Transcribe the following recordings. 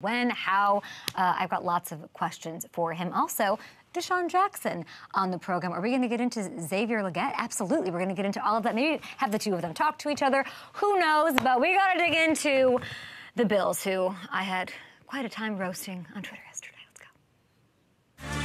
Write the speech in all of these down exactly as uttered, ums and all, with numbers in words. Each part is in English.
when, how. Uh, I've got lots of questions for him. Also, DeSean Jackson on the program. Are we going to get into Xavier Legette? Absolutely. We're going to get into all of that. Maybe have the two of them talk to each other. Who knows? But we got to dig into the Bills, who I had quite a time roasting on Twitter yesterday. Let's go.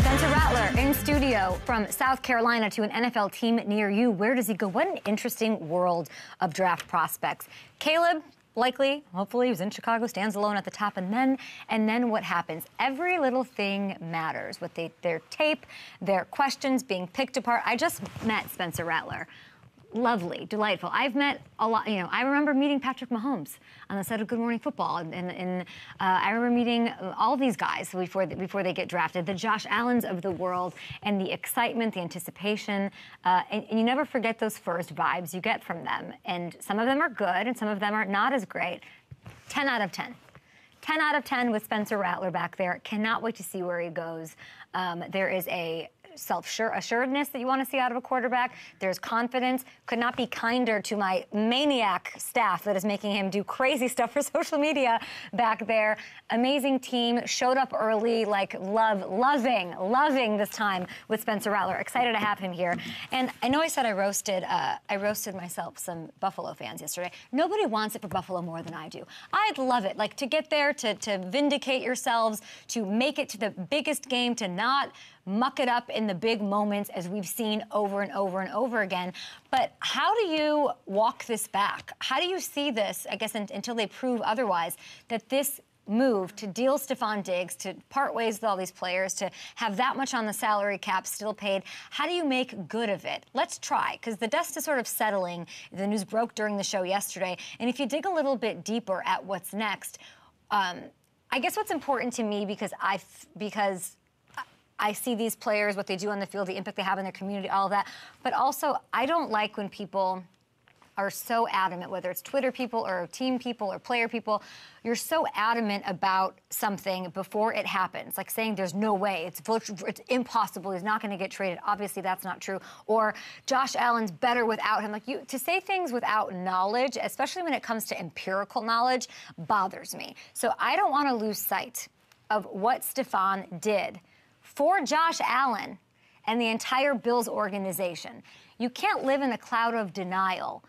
Spencer Rattler in studio from South Carolina to an N F L team near you. Where does he go? What an interesting world of draft prospects. Caleb, likely, hopefully, he was in Chicago, stands alone at the top. And then and then what happens? Every little thing matters. With they, their tape, their questions being picked apart. I just met Spencer Rattler. Lovely, delightful. I've met a lot, you know, I remember meeting Patrick Mahomes on the set of Good Morning Football. And, and, and uh, I remember meeting all these guys before they, before they get drafted, the Josh Allens of the world, and the excitement, the anticipation. Uh, and, and you never forget those first vibes you get from them. And some of them are good and some of them are not as great. ten out of ten. ten out of ten with Spencer Rattler back there. Cannot wait to see where he goes. Um, there is a self-assuredness that you want to see out of a quarterback. There's confidence. Could not be kinder to my maniac staff that is making him do crazy stuff for social media back there. Amazing team. Showed up early, like love, loving, loving this time with Spencer Rattler. Excited to have him here. And I know I said I roasted, uh, I roasted myself some Buffalo fans yesterday. Nobody wants it for Buffalo more than I do. I'd love it, like to get there, to, to vindicate yourselves, to make it to the biggest game, to not muck it up in the big moments as we've seen over and over and over again. But how do you walk this back? How do you see this, I guess, in, until they prove otherwise, that this move to deal Stefon Diggs, to part ways with all these players, to have that much on the salary cap still paid, how do you make good of it? Let's try, because the dust is sort of settling. The news broke during the show yesterday. And if you dig a little bit deeper at what's next, um, I guess what's important to me, because I, because I see these players, what they do on the field, the impact they have in their community, all of that. But also, I don't like when people are so adamant, whether it's Twitter people or team people or player people, you're so adamant about something before it happens, like saying there's no way, it's, it's impossible, he's not going to get traded. Obviously, that's not true. Or Josh Allen's better without him. Like, you, to say things without knowledge, especially when it comes to empirical knowledge, bothers me. So I don't want to lose sight of what Stefon did for Josh Allen and the entire Bills organization. You can't live in a cloud of denial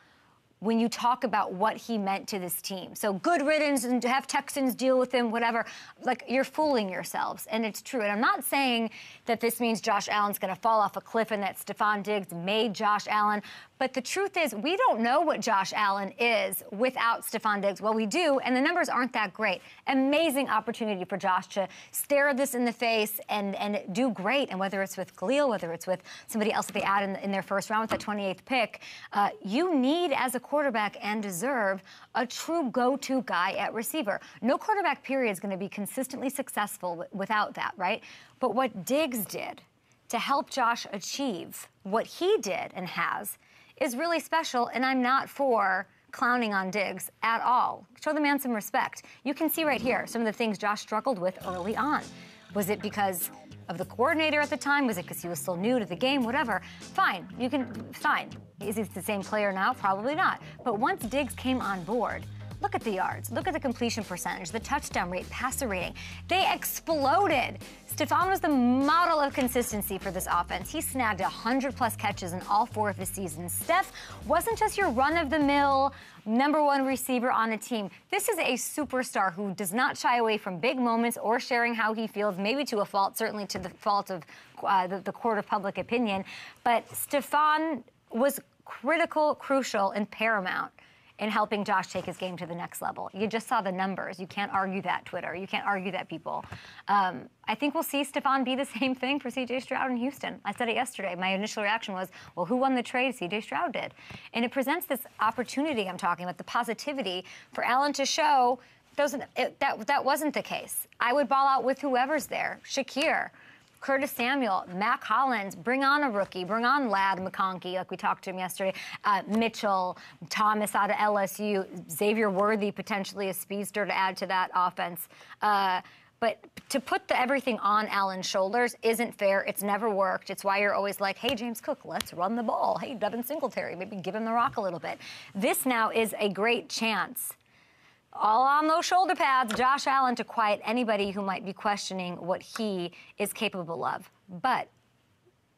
when you talk about what he meant to this team. So good riddance, and to have Texans deal with him, whatever. Like, you're fooling yourselves, and it's true. And I'm not saying that this means Josh Allen's going to fall off a cliff and that Stefon Diggs made Josh Allen. But the truth is, we don't know what Josh Allen is without Stefon Diggs. Well, we do, and the numbers aren't that great. Amazing opportunity for Josh to stare this in the face and, and do great. And whether it's with Khalil, whether it's with somebody else that they add in, in their first round with the twenty-eighth pick, uh, you need, as a quarterback and deserve, a true go-to guy at receiver. No quarterback period is going to be consistently successful without that, right? But what Diggs did to help Josh achieve what he did and has is really special, and I'm not for clowning on Diggs at all. Show the man some respect. You can see right here some of the things Josh struggled with early on. Was it because of the coordinator at the time? Was it because he was still new to the game? Whatever. Fine. You can, fine. Is he the same player now? Probably not. But once Diggs came on board, look at the yards, look at the completion percentage, the touchdown rate, passer rating. They exploded. Stefon was the model of consistency for this offense. He snagged one hundred plus catches in all four of his seasons. Steph wasn't just your run-of-the-mill number one receiver on a team. This is a superstar who does not shy away from big moments or sharing how he feels, maybe to a fault, certainly to the fault of uh, the, the court of public opinion. But Stefon was critical, crucial, and paramount in helping Josh take his game to the next level. You just saw the numbers. You can't argue that, Twitter. You can't argue that, people. Um, I think we'll see Stefon be the same thing for C J. Stroud in Houston. I said it yesterday. My initial reaction was, well, who won the trade? C J. Stroud did. And it presents this opportunity I'm talking about, the positivity, for Allen to show those, it, that, that wasn't the case. I would ball out with whoever's there. Shakir, Curtis Samuel, Mac Collins, bring on a rookie, bring on Ladd McConkey, like we talked to him yesterday, uh, Mitchell Thomas out of L S U, Xavier Worthy, potentially a speedster to add to that offense. Uh, But to put the everything on Allen's shoulders isn't fair. It's never worked. It's why you're always like, hey, James Cook, let's run the ball. Hey, Devin Singletary, maybe give him the rock a little bit. This now is a great chance, all on those shoulder pads, Josh Allen, to quiet anybody who might be questioning what he is capable of. But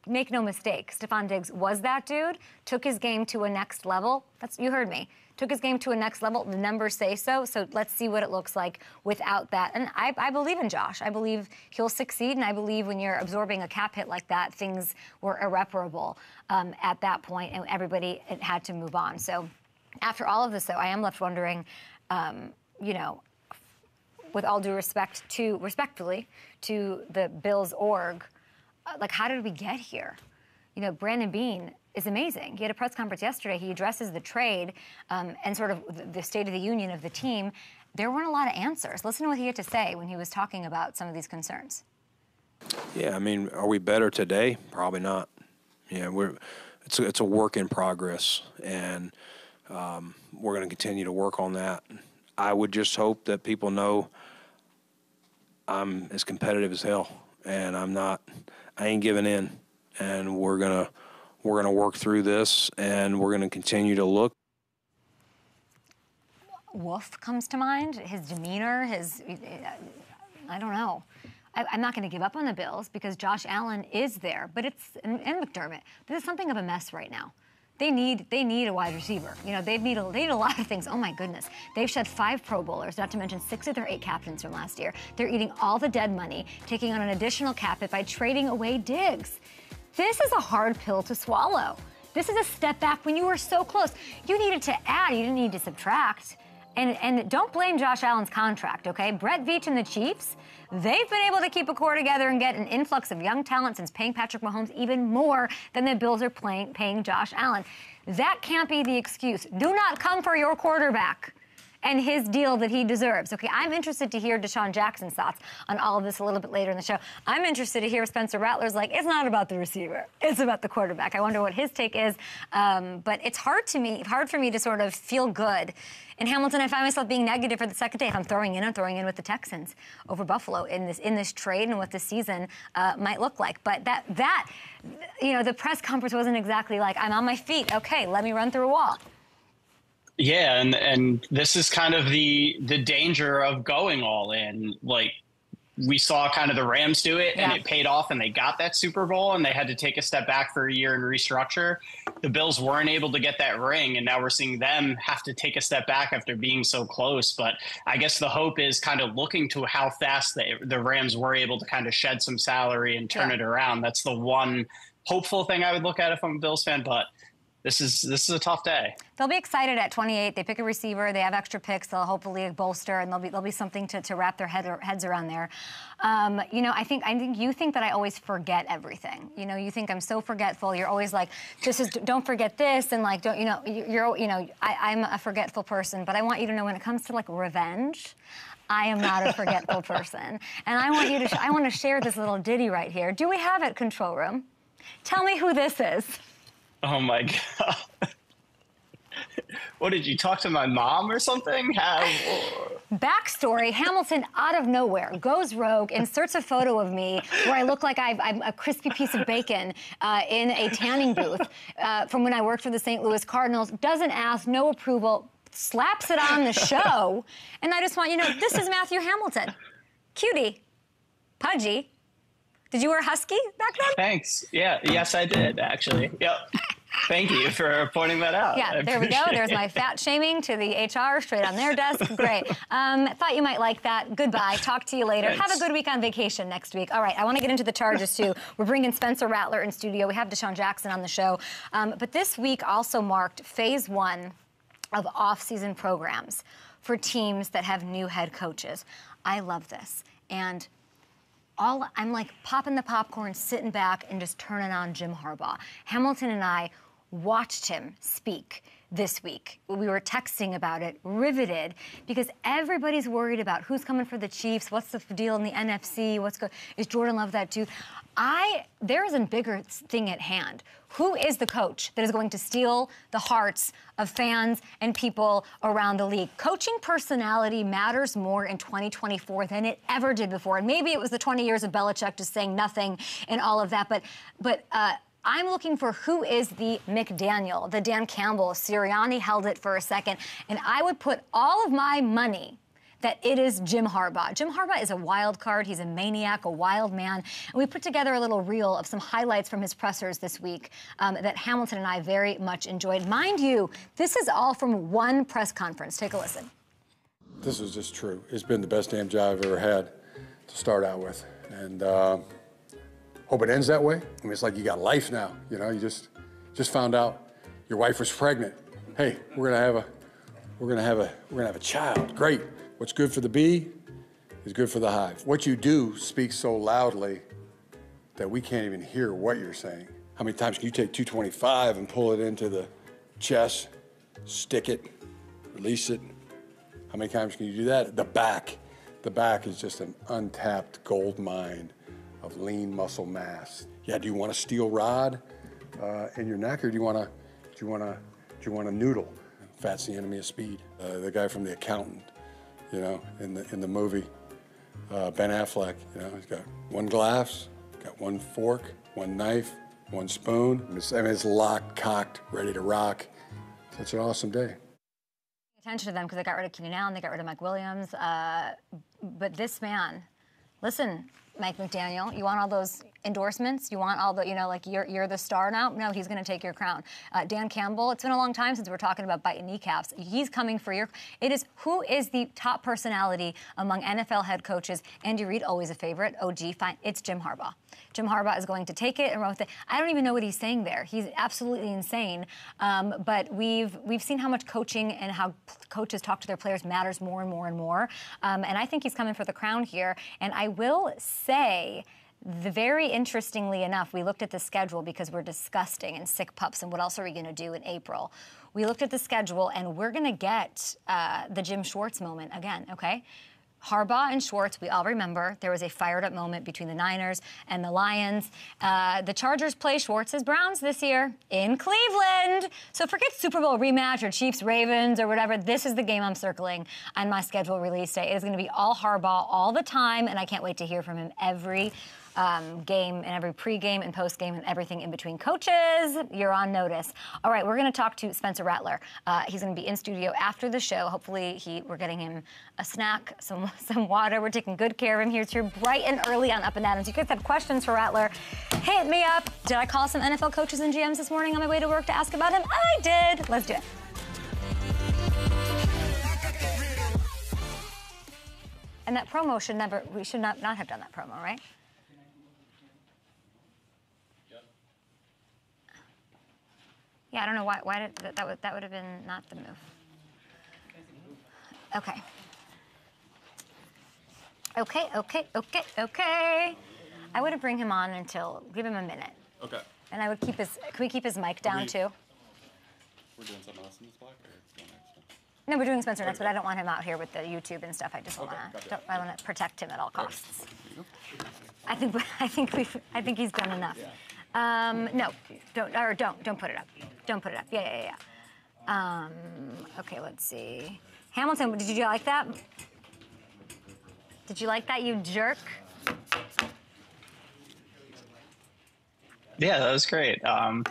make no mistake, Stefon Diggs was that dude, took his game to a next level. That's, you heard me. Took his game to a next level. The numbers say so, so let's see what it looks like without that. And I, I believe in Josh. I believe he'll succeed, and I believe when you're absorbing a cap hit like that, things were irreparable um, at that point, and everybody had to move on. So after all of this, though, I am left wondering, um, you know, with all due respect to, respectfully, to the Bills org, like, how did we get here? You know, Brandon Bean is amazing. He had a press conference yesterday. He addresses the trade um, and sort of the state of the union of the team. There weren't a lot of answers. Listen to what he had to say when he was talking about some of these concerns. Yeah, I mean, are we better today? Probably not. Yeah, we're. It's a, it's a work in progress, and um, we're going to continue to work on that. I would just hope that people know I'm as competitive as hell, and I'm not. I ain't giving in, and we're gonna we're gonna work through this, and we're gonna continue to look. Wolf comes to mind. His demeanor, his I don't know. I, I'm not gonna give up on the Bills because Josh Allen is there, but it's and, and McDermott. This is something of a mess right now. They need they need a wide receiver. You know, they need a, they need a lot of things. Oh my goodness, they've shed five Pro Bowlers, not to mention six of their eight captains from last year. They're eating all the dead money, taking on an additional cap hit by trading away Diggs. This is a hard pill to swallow. This is a step back when you were so close. You needed to add, you didn't need to subtract. And, and don't blame Josh Allen's contract, okay? Brett Veach and the Chiefs, they've been able to keep a core together and get an influx of young talent since paying Patrick Mahomes even more than the Bills are playing, paying Josh Allen. That can't be the excuse. Do not come for your quarterback and his deal that he deserves, okay? I'm interested to hear DeSean Jackson's thoughts on all of this a little bit later in the show. I'm interested to hear Spencer Rattler's like, it's not about the receiver, it's about the quarterback. I wonder what his take is, um, but it's hard to me, hard for me to sort of feel good. In Hamilton, I find myself being negative for the second day. If I'm throwing in, I'm throwing in with the Texans over Buffalo in this in this trade and what the season uh, might look like. But that, that, you know, the press conference wasn't exactly like, I'm on my feet, okay, let me run through a wall. Yeah, and and this is kind of the the danger of going all in. Like, we saw kind of the Rams do it, yeah. and it paid off, and they got that Super Bowl, and they had to take a step back for a year and restructure. The Bills weren't able to get that ring, and now we're seeing them have to take a step back after being so close. But I guess the hope is kind of looking to how fast the, the Rams were able to kind of shed some salary and turn yeah. it around. That's the one hopeful thing I would look at if I'm a Bills fan, but This is this is a tough day. They'll be excited at twenty-eight. They pick a receiver. They have extra picks. They'll hopefully bolster, and there'll be there'll be something to, to wrap their head or heads around there. Um, you know, I think I think you think that I always forget everything. You know, you think I'm so forgetful. You're always like, this is don't forget this, and like don't you know you're you know I, I'm a forgetful person. But I want you to know when it comes to like revenge, I am not a forgetful person, and I want you to sh I want to share this little ditty right here. Do we have it, control room? Tell me who this is. Oh my God. What, did you talk to my mom or something? How? Backstory, Hamilton, out of nowhere, goes rogue, inserts a photo of me where I look like I've, I'm a crispy piece of bacon uh, in a tanning booth uh, from when I worked for the Saint Louis Cardinals. Doesn't ask, no approval, slaps it on the show. And I just want you to know, this is Matthew Hamilton. Cutie, pudgy. Did you wear husky back then? Thanks. Yeah. Yes, I did, actually. Yep. Thank you for pointing that out. Yeah, there we go. There's my fat shaming to the H R straight on their desk. Great. Um, thought you might like that. Goodbye. Talk to you later. Thanks. Have a good week on vacation next week. All right, I want to get into the charges, too. We're bringing Spencer Rattler in studio. We have DeSean Jackson on the show. Um, but this week also marked phase one of off-season programs for teams that have new head coaches. I love this. And All, I'm like popping the popcorn, sitting back, and just turning on Jim Harbaugh. Hamilton and I watched him speak this week. We were texting about it, riveted, because everybody's worried about who's coming for the Chiefs, what's the deal in the N F C, what's go- is Jordan Love that too? I, there is a bigger thing at hand. Who is the coach that is going to steal the hearts of fans and people around the league? Coaching personality matters more in twenty twenty-four than it ever did before. And maybe it was the twenty years of Belichick just saying nothing and all of that, but, but, uh, I'm looking for who is the McDaniel, the Dan Campbell. Sirianni held it for a second. And I would put all of my money that it is Jim Harbaugh. Jim Harbaugh is a wild card. He's a maniac, a wild man. And we put together a little reel of some highlights from his pressers this week um, that Hamilton and I very much enjoyed. Mind you, this is all from one press conference. Take a listen. This is just true. It's been the best damn job I've ever had to start out with. And... Uh... hope it ends that way. I mean, it's like you got life now, you know. You just, just found out your wife was pregnant. Hey, we're gonna have a, we're gonna have a, we're gonna have a child. Great. What's good for the bee is good for the hive. What you do speaks so loudly that we can't even hear what you're saying. How many times can you take two twenty-five and pull it into the chest, stick it, release it? How many times can you do that? The back, the back is just an untapped gold mine of lean muscle mass. Yeah, do you want a steel rod uh, in your neck, or do you want to, do you want to, do you want a noodle? Fat's the enemy of speed. Uh, the guy from The Accountant, you know, in the in the movie, uh, Ben Affleck. You know, he's got one glass, got one fork, one knife, one spoon. It's, I mean, it's locked, cocked, ready to rock. Such an awesome day. Attention to them because they got rid of Keenan Allen, they got rid of Mike Williams, uh, but this man, listen. Mike McDaniel, you want all those endorsements? You want all the, you know, like you're you're the star now? No, he's going to take your crown. Uh, Dan Campbell, it's been a long time since we're talking about biting kneecaps. He's coming for your, it is, who is the top personality among N F L head coaches? Andy Reid, always a favorite, O G, fine, it's Jim Harbaugh. Jim Harbaugh is going to take it and run with it. I don't even know what he's saying there. He's absolutely insane. Um, but we've we've seen how much coaching and how p- coaches talk to their players matters more and more and more. Um, and I think he's coming for the crown here. And I will say, the very interestingly enough, we looked at the schedule because we're disgusting and sick pups and what else are we going to do in April? We looked at the schedule and we're going to get uh, the Jim Schwartz moment again, okay? Harbaugh and Schwartz, we all remember, there was a fired-up moment between the Niners and the Lions. Uh, the Chargers play Schwartz's Browns this year in Cleveland. So forget Super Bowl rematch or Chiefs-Ravens or whatever. This is the game I'm circling on my schedule release day. It is going to be all Harbaugh all the time, and I can't wait to hear from him every Um, game and every pregame and postgame and everything in between. Coaches, you're on notice. All right, we're going to talk to Spencer Rattler. Uh, he's going to be in studio after the show. Hopefully, he we're getting him a snack, some some water. We're taking good care of him here too, bright and early on Up and Adams. You guys have questions for Rattler, hit me up. Did I call some N F L coaches and G Ms this morning on my way to work to ask about him? I did. Let's do it. And that promo should never, we should not, not have done that promo, right? Yeah, I don't know why. Why did that? That would that would have been not the move. Okay. Okay. Okay. Okay. Okay. I would have bring him on until give him a minute. Okay. And I would keep his. Can we keep his mic down we, too? We're doing something else in this block, or it's going next one? No, we're doing Spencer next, but I don't want him out here with the YouTube and stuff. I just okay, want to. Gotcha. I want to protect him at all costs. Right. I think. I think we. I think he's done enough. Yeah. Um, no, don't, or don't, don't put it up. Don't put it up. Yeah, yeah, yeah. Um, okay, let's see. Hamilton, did you like that? Did you like that, you jerk? Yeah, that was great. Um,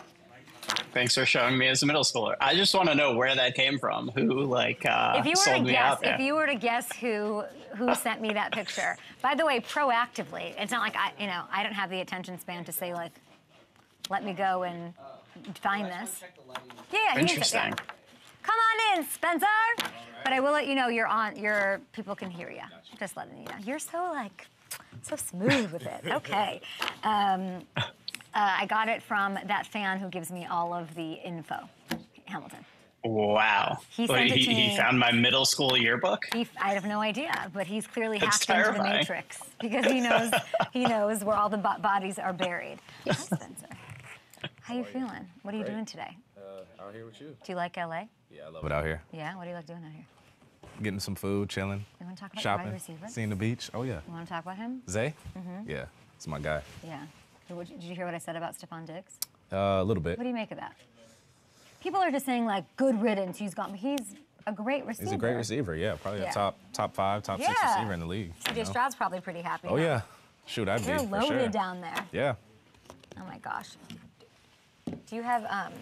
thanks for showing me as a middle schooler. I just want to know where that came from. Who, like, uh, if you were sold to me guess, out there. If you were to guess who... who sent me that picture? By the way, proactively. It's not like I, you know, I don't have the attention span to say like, let me go and find uh, this. Yeah, yeah, interesting. He's, yeah. Come on in, Spencer. Right. But I will let you know you're on. Your people can hear you. Gotcha. Just letting you know. You're so like, so smooth with it. Okay. Um, uh, I got it from that fan who gives me all of the info, Hamilton. Wow. He, well, he, he found my middle school yearbook? He, I have no idea, but he's clearly That's hacked terrifying. into the Matrix because he knows he knows where all the bo- bodies are buried. Hi, Spencer. How, How you feeling? You? What are Great. you doing today? Out here with you. Do you like L A? Yeah, I love it out here. Yeah, what do you like doing out here? Getting some food, chilling. You want to talk about shopping, wide receivers? Seeing the beach. Oh yeah. You want to talk about him? Zay? Mm-hmm. Yeah, it's my guy. Yeah. Did you hear what I said about Stefon Diggs? Uh, a little bit. What do you make of that? People are just saying like, good riddance. He's gone. He's a great receiver. He's a great receiver. Yeah, probably yeah. a top top five, top yeah. six receiver in the league. C J. Stroud's probably pretty happy. Oh now. yeah. Shoot, I'd You're be loaded for sure. down there. Yeah. Oh my gosh. Do you have um,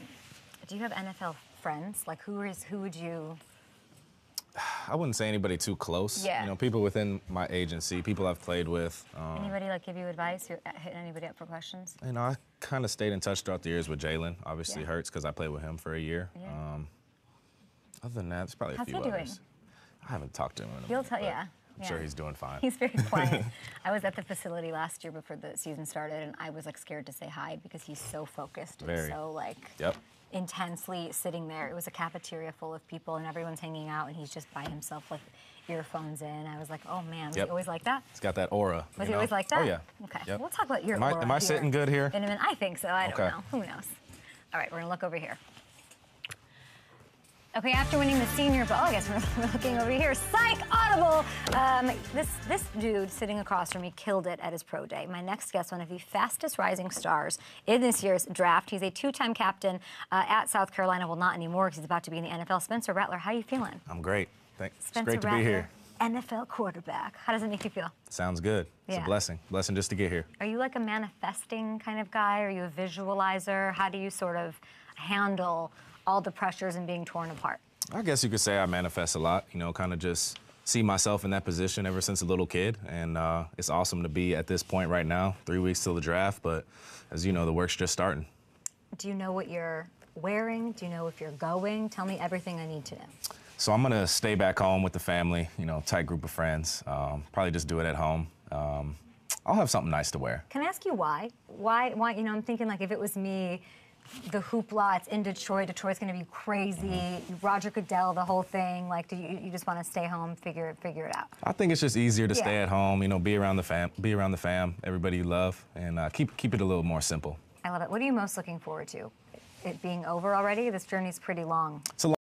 do you have N F L friends? Like, who is who would you? I wouldn't say anybody too close. Yeah. You know, people within my agency, people I've played with. Um, anybody, like, give you advice? You're hitting anybody up for questions? You know, I kind of stayed in touch throughout the years with Jalen. Obviously, yeah. Hurts, because I played with him for a year. Yeah. Um, other than that, it's probably How's a few others. Doing? I haven't talked to him in a He'll minute, tell, yeah. I'm yeah. sure he's doing fine. He's very quiet. I was at the facility last year before the season started, and I was, like, scared to say hi because he's so focused very. and so, like... Yep. intensely sitting there. It was a cafeteria full of people and everyone's hanging out and he's just by himself with earphones in. I was like, oh man, was yep. he always like that? He's got that aura. Was he know? always like that? Oh yeah. Okay, yep. we'll talk about your am I, aura Am I here. sitting good here? In a minute. I think so, I okay. don't know, who knows. All right, we're gonna look over here. Okay, after winning the Senior Bowl, I guess we're looking over here. Psych, audible! Um, this, this dude sitting across from me killed it at his pro day. My next guest, one of the fastest rising stars in this year's draft. He's a two-time captain uh, at South Carolina. Well, not anymore, because he's about to be in the N F L. Spencer Rattler, how are you feeling? I'm great. Thanks. It's great to Rattler, be here. N F L quarterback. How does it make you feel? Sounds good. It's yeah. a blessing. Blessing just to get here. Are you like a manifesting kind of guy? Are you a visualizer? How do you sort of handle all the pressures and being torn apart? I guess you could say I manifest a lot, you know, kind of just see myself in that position ever since a little kid. And uh, it's awesome to be at this point right now, three weeks till the draft, but as you know, the work's just starting. Do you know what you're wearing? Do you know if you're going? Tell me everything I need to know. So I'm gonna stay back home with the family, you know, tight group of friends, um, probably just do it at home. Um, I'll have something nice to wear. Can I ask you why? Why, why, you know, I'm thinking like if it was me, the hoopla, it's in Detroit, Detroit's gonna be crazy, mm-hmm. Roger Goodell, the whole thing, like, do you, you just wanna stay home, figure it, figure it out? I think it's just easier to yeah. stay at home, you know, be around the fam, be around the fam, everybody you love, and uh, keep, keep it a little more simple. I love it. What are you most looking forward to? It being over already? This journey's pretty long. It's a long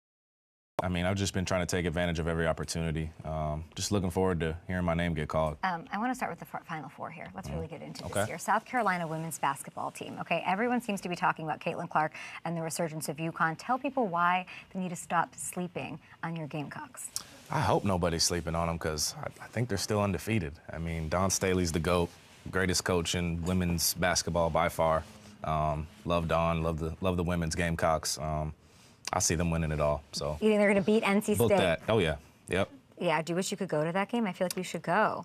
I mean, I've just been trying to take advantage of every opportunity. Um, just looking forward to hearing my name get called. Um, I want to start with the Final Four here. Let's mm. really get into okay. this year. South Carolina women's basketball team. Okay, everyone seems to be talking about Caitlin Clark and the resurgence of UConn. Tell people why they need to stop sleeping on your Gamecocks. I hope nobody's sleeping on them because I, I think they're still undefeated. I mean, Don Staley's the GOAT, greatest coach in women's basketball by far. Um, love Don, love the, love the women's Gamecocks. Um, I see them winning it all, so. You think they're gonna beat N C State? Book that. Oh yeah, yep. Yeah, do you wish you could go to that game? I feel like you should go.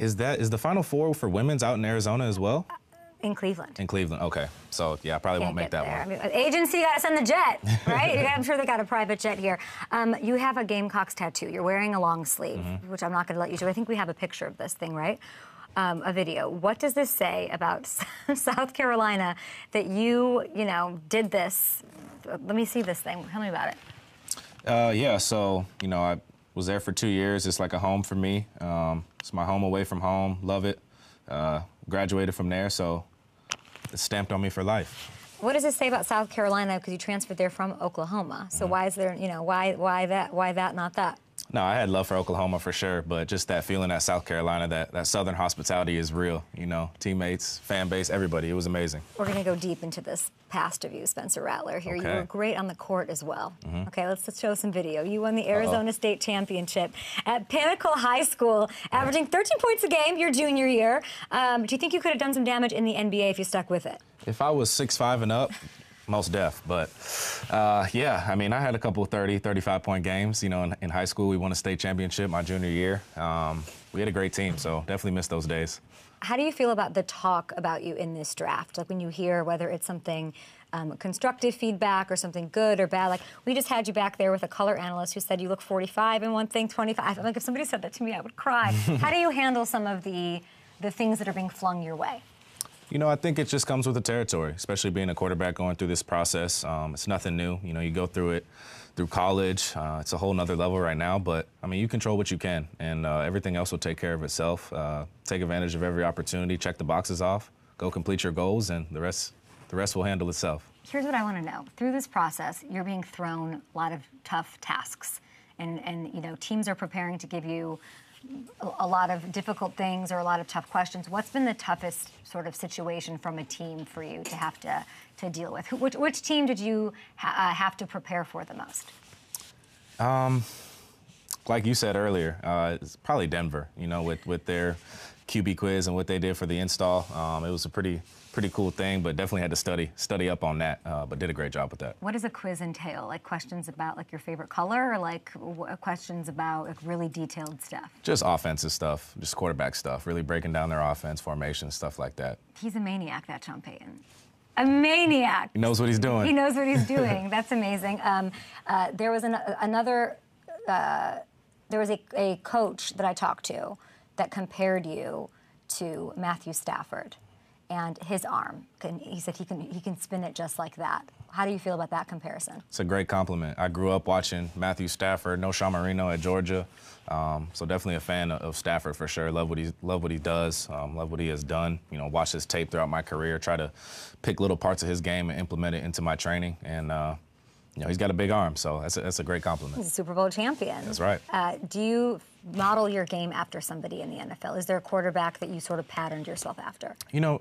Is that, is the Final Four for women's out in Arizona as well? Uh, in Cleveland. In Cleveland, okay. So yeah, I probably Can't won't make that there. one. I mean, agency gotta send the jet, right? I'm sure they got a private jet here. Um, you have a Gamecocks tattoo. You're wearing a long sleeve, mm-hmm. which I'm not gonna let you do. I think we have a picture of this thing, right? Um, a video. What does this say about South Carolina that you, you know, did this? Let me see this thing. Tell me about it. Uh, yeah, so, you know, I was there for two years. It's like a home for me. Um, it's my home away from home. Love it. Uh, graduated from there, so it's stamped on me for life. What does this say about South Carolina? Because you transferred there from Oklahoma. So mm-hmm. why is there, you know, why, why that, why that, not that? No, I had love for Oklahoma for sure, but just that feeling at South Carolina, that, that Southern hospitality is real, you know, teammates, fan base, everybody. It was amazing. We're going to go deep into this past of you, Spencer Rattler, here. Okay. You were great on the court as well. Mm-hmm. Okay, let's, let's show some video. You won the Arizona Uh-oh. State Championship at Pinnacle High School, averaging thirteen points a game your junior year. Um, do you think you could have done some damage in the N B A if you stuck with it? If I was six five and up... Most deaf, but uh, yeah, I mean, I had a couple of thirty, thirty-five point games. You know, in, in high school, we won a state championship my junior year. Um, we had a great team, so definitely missed those days. How do you feel about the talk about you in this draft? Like when you hear whether it's something um, constructive feedback or something good or bad. Like we just had you back there with a color analyst who said you look forty-five in one thing, twenty-five. I'm like, if somebody said that to me, I would cry. How do you handle some of the the things that are being flung your way? You know, I think it just comes with the territory, especially being a quarterback going through this process. Um, it's nothing new. You know, you go through it through college. Uh, it's a whole nother level right now, but, I mean, you control what you can, and uh, everything else will take care of itself. Uh, take advantage of every opportunity, check the boxes off, go complete your goals, and the rest, the rest will handle itself. here's what I want to know. Through this process, you're being thrown a lot of tough tasks, and, and you know, teams are preparing to give you a lot of difficult things or a lot of tough questions. What's been the toughest sort of situation from a team for you to have to, to deal with? Which, which team did you ha uh, have to prepare for the most? Um, like you said earlier, uh, it's probably Denver, you know, with, with their Q B quiz and what they did for the install. Um, it was a pretty, pretty cool thing, but definitely had to study, study up on that, uh, but did a great job with that. What does a quiz entail? Like questions about like your favorite color, or like w questions about like really detailed stuff? Just offensive stuff, just quarterback stuff, really breaking down their offense, formation, stuff like that. He's a maniac, that Sean Payton. A maniac. He knows what he's doing. He knows what he's doing. That's amazing. Um, uh, there was an, another, uh, there was a, a coach that I talked to that compared you to Matthew Stafford and his arm. He said he can, he can spin it just like that. How do you feel about that comparison? It's a great compliment. I grew up watching Matthew Stafford, no Sean Marino at Georgia, um, so definitely a fan of Stafford for sure. Love what he, love what he does, um, love what he has done. You know, watch his tape throughout my career, try to pick little parts of his game and implement it into my training. And uh, you know, he's got a big arm, so that's a, that's a great compliment. He's a Super Bowl champion. That's right. Uh, do you model your game after somebody in the N F L? Is there a quarterback that you sort of patterned yourself after? You know,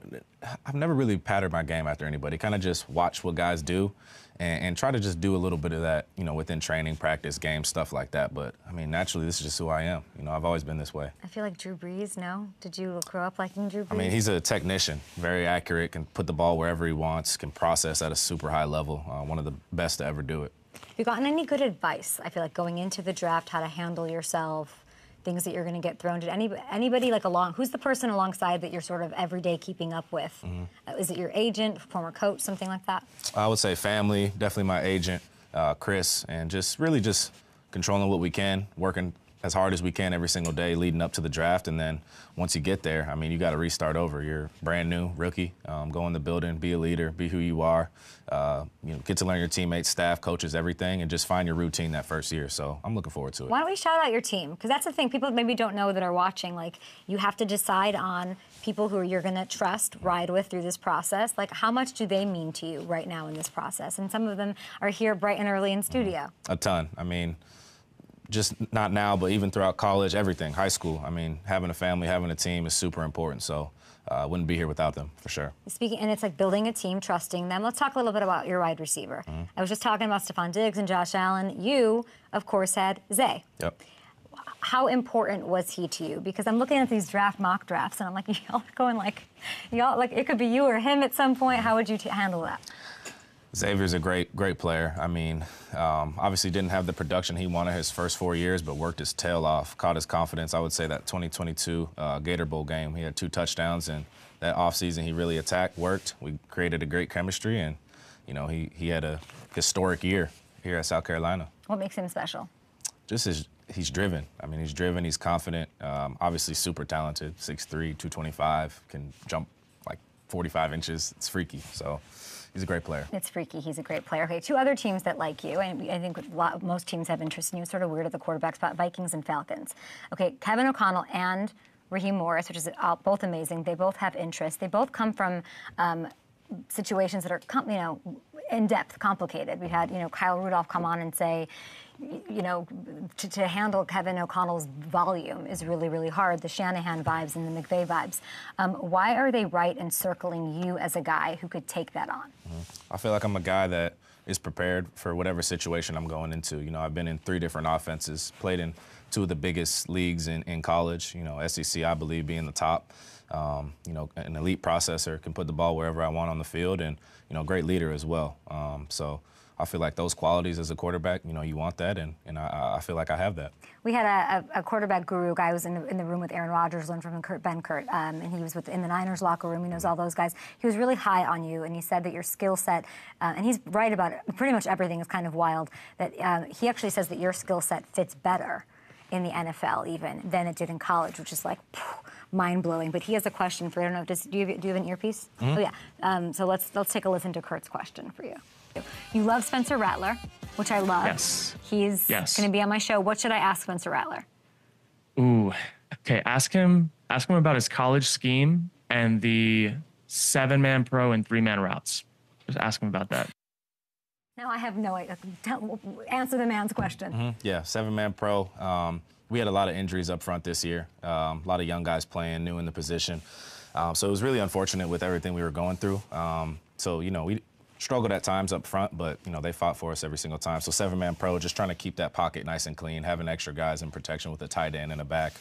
I've never really patterned my game after anybody. Kind of just watch what guys do and, and try to just do a little bit of that, you know, within training, practice, game, stuff like that. But, I mean, naturally, this is just who I am. You know, I've always been this way. I feel like Drew Brees, no? Did you grow up liking Drew Brees? I mean, he's a technician, very accurate, can put the ball wherever he wants, can process at a super high level, uh, one of the best to ever do it. Have you gotten any good advice, I feel like, going into the draft, how to handle yourself, things that you're going to get thrown? Did any, anybody like along, who's the person alongside that you're sort of every day keeping up with? Mm-hmm. Is it your agent, former coach, something like that? I would say family, definitely my agent, uh, Chris, and just really just controlling what we can, working as hard as we can every single day leading up to the draft. And then once you get there, I mean, you got to restart over. You're brand new, rookie, um, go in the building, be a leader, be who you are, uh, you know, get to learn your teammates, staff, coaches, everything, and just find your routine that first year. So I'm looking forward to it. Why don't we shout out your team? Because that's the thing people maybe don't know that are watching. Like, you have to decide on people who you're going to trust, ride with through this process. Like, how much do they mean to you right now in this process? And some of them are here bright and early in studio. A ton. I mean, just not now, but even throughout college, everything, high school. I mean, having a family, having a team is super important. So I uh, wouldn't be here without them, for sure. Speaking, and it's like building a team, trusting them. Let's talk a little bit about your wide receiver. Mm-hmm. I was just talking about Stefon Diggs and Josh Allen. You, of course, had Zay. Yep. How important was he to you? Because I'm looking at these draft mock drafts, and I'm like, y'all are going like, y'all, like, it could be you or him at some point. How would you t handle that? Xavier's a great, great player. I mean, um, obviously didn't have the production he wanted his first four years, but worked his tail off, caught his confidence. I would say that twenty twenty-two uh, Gator Bowl game, he had two touchdowns, and that offseason he really attacked, worked. We created a great chemistry, and, you know, he, he had a historic year here at South Carolina. What makes him special? Just his, he's driven. I mean, he's driven, he's confident, um, obviously super talented, six three, two twenty-five, can jump like forty-five inches. It's freaky, so. He's a great player. It's freaky. He's a great player. Okay, two other teams that like you, and I think a lot, most teams have interest in you, sort of weird at the quarterback spot, Vikings and Falcons. Okay, Kevin O'Connell and Raheem Morris, which is both amazing. They both have interest. They both come from um, situations that are, you know, in-depth, complicated. We had, you know, Kyle Rudolph come on and say, you know, to, to handle Kevin O'Connell's volume is really, really hard, the Shanahan vibes and the McVay vibes. Um, why are they right in circling you as a guy who could take that on? Mm-hmm. I feel like I'm a guy that is prepared for whatever situation I'm going into. You know, I've been in three different offenses, played in two of the biggest leagues in, in college, you know, S E C, I believe, being the top. Um, you know, an elite processor, can put the ball wherever I want on the field, and, you know, great leader as well. Um, so I feel like those qualities as a quarterback, you know, you want that, and, and I, I feel like I have that. We had a, a quarterback guru guy who was in the, in the room with Aaron Rodgers, learned from Kurt Benkert, um, and he was with, in the Niners locker room. He knows all those guys. He was really high on you, and he said that your skill set, uh, and he's right about it, pretty much everything is kind of wild, that um, he actually says that your skill set fits better in the N F L even than it did in college, which is like mind-blowing. But he has a question for you. I don't know, does, do, you have, do you have an earpiece? Mm-hmm. Oh, yeah. Um, so let's, let's take a listen to Kurt's question for you. You love Spencer Rattler, which I love. Yes. He's yes. going to be on my show. What should I ask Spencer Rattler? Ooh, okay. Ask him, ask him about his college scheme and the seven-man pro and three-man routes. Just ask him about that. No, I have no idea. Tell, answer the man's question. Mm-hmm. Yeah, seven-man pro. Um, we had a lot of injuries up front this year. Um, a lot of young guys playing, new in the position. Um, so it was really unfortunate with everything we were going through. Um, so, you know, we struggled at times up front, but, you know, they fought for us every single time. So seven-man pro, just trying to keep that pocket nice and clean, having extra guys in protection with a tight end and a back.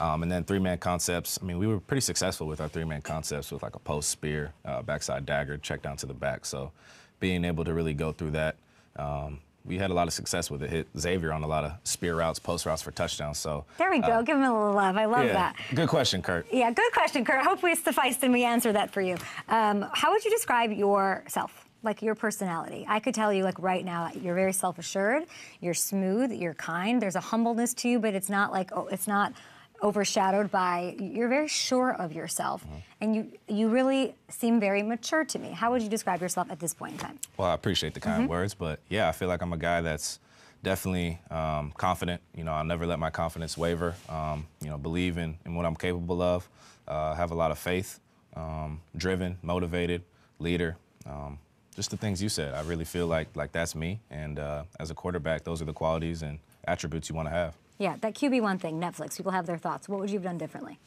Um, and then three-man concepts. I mean, we were pretty successful with our three-man concepts with, like, a post spear, uh, backside dagger, check down to the back. So being able to really go through that, um, we had a lot of success with it. Hit Xavier on a lot of spear routes, post routes for touchdowns. So there we go. Uh, Give him a little love. I love yeah. that. Good question, Kurt. Yeah, good question, Kurt. Hope we sufficed and we answered that for you. Um, how would you describe yourself, like your personality? I could tell you, like right now, you're very self-assured. You're smooth. You're kind. There's a humbleness to you, but it's not like oh, it's not overshadowed by. You're very sure of yourself, mm-hmm. and you you really seem very mature to me. How would you describe yourself at this point in time? Well, I appreciate the kind mm-hmm. words, but yeah, I feel like I'm a guy that's definitely um, confident. You know, I'll never let my confidence waver. Um, you know, believe in, in what I'm capable of. Uh, have a lot of faith. Um, driven, motivated, leader. Um, just the things you said. I really feel like like that's me. And uh, as a quarterback, those are the qualities and attributes you want to have. Yeah, that Q B one thing, Netflix, people have their thoughts. What would you have done differently?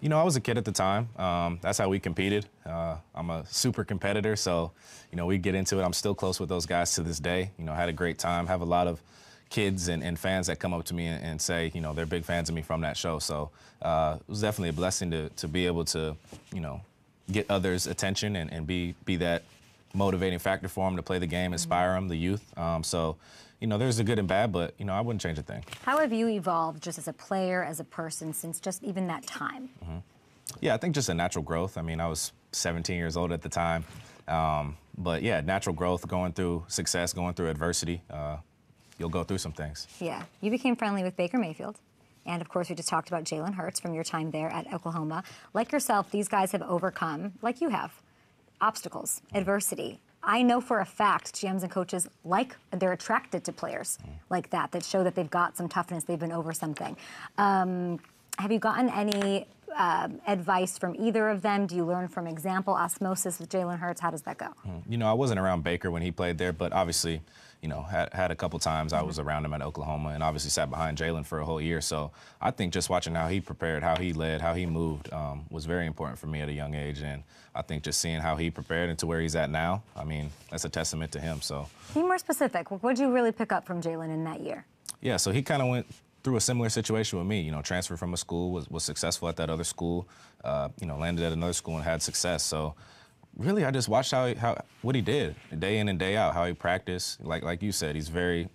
You know, I was a kid at the time. Um, that's how we competed. Uh, I'm a super competitor, so, you know, we get into it. I'm still close with those guys to this day. You know, had a great time. Have a lot of kids and, and fans that come up to me and, and say, you know, they're big fans of me from that show. So uh, it was definitely a blessing to, to be able to, you know, get others' attention and, and be, be that motivating factor for them to play the game, inspire them, the youth. Um, so, you know, there's the good and bad, but, you know, I wouldn't change a thing. How have you evolved just as a player, as a person, since just even that time? Mm-hmm. Yeah, I think just a natural growth. I mean, I was seventeen years old at the time. Um, but, yeah, natural growth, going through success, going through adversity. Uh, you'll go through some things. Yeah. You became friendly with Baker Mayfield. And, of course, we just talked about Jalen Hurts from your time there at Oklahoma. Like yourself, these guys have overcome, like you have, obstacles, mm-hmm. adversity. I know for a fact G Ms and coaches like, they're attracted to players mm. like that, that show that they've got some toughness, they've been over something. Um, have you gotten any uh, advice from either of them? Do you learn from example, osmosis with Jalen Hurts? How does that go? Mm. You know, I wasn't around Baker when he played there, but obviously, you know, had, had a couple times mm-hmm. I was around him at Oklahoma and obviously sat behind Jalen for a whole year. So I think just watching how he prepared, how he led, how he moved um, was very important for me at a young age. And I think just seeing how he prepared and to where he's at now, I mean, that's a testament to him. So be more specific. What did you really pick up from Jalen in that year? Yeah, so he kind of went through a similar situation with me, you know, transferred from a school, was, was successful at that other school, uh, you know, landed at another school and had success. So really, I just watched how, how what he did day in and day out, how he practiced. Like like you said, he's very,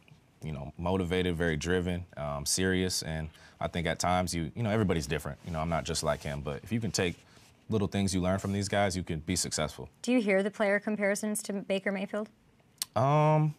you know, motivated, very driven, um, serious, and I think at times you you know everybody's different. You know, I'm not just like him, but if you can take little things you learn from these guys, you can be successful. Do you hear the player comparisons to Baker Mayfield? Um,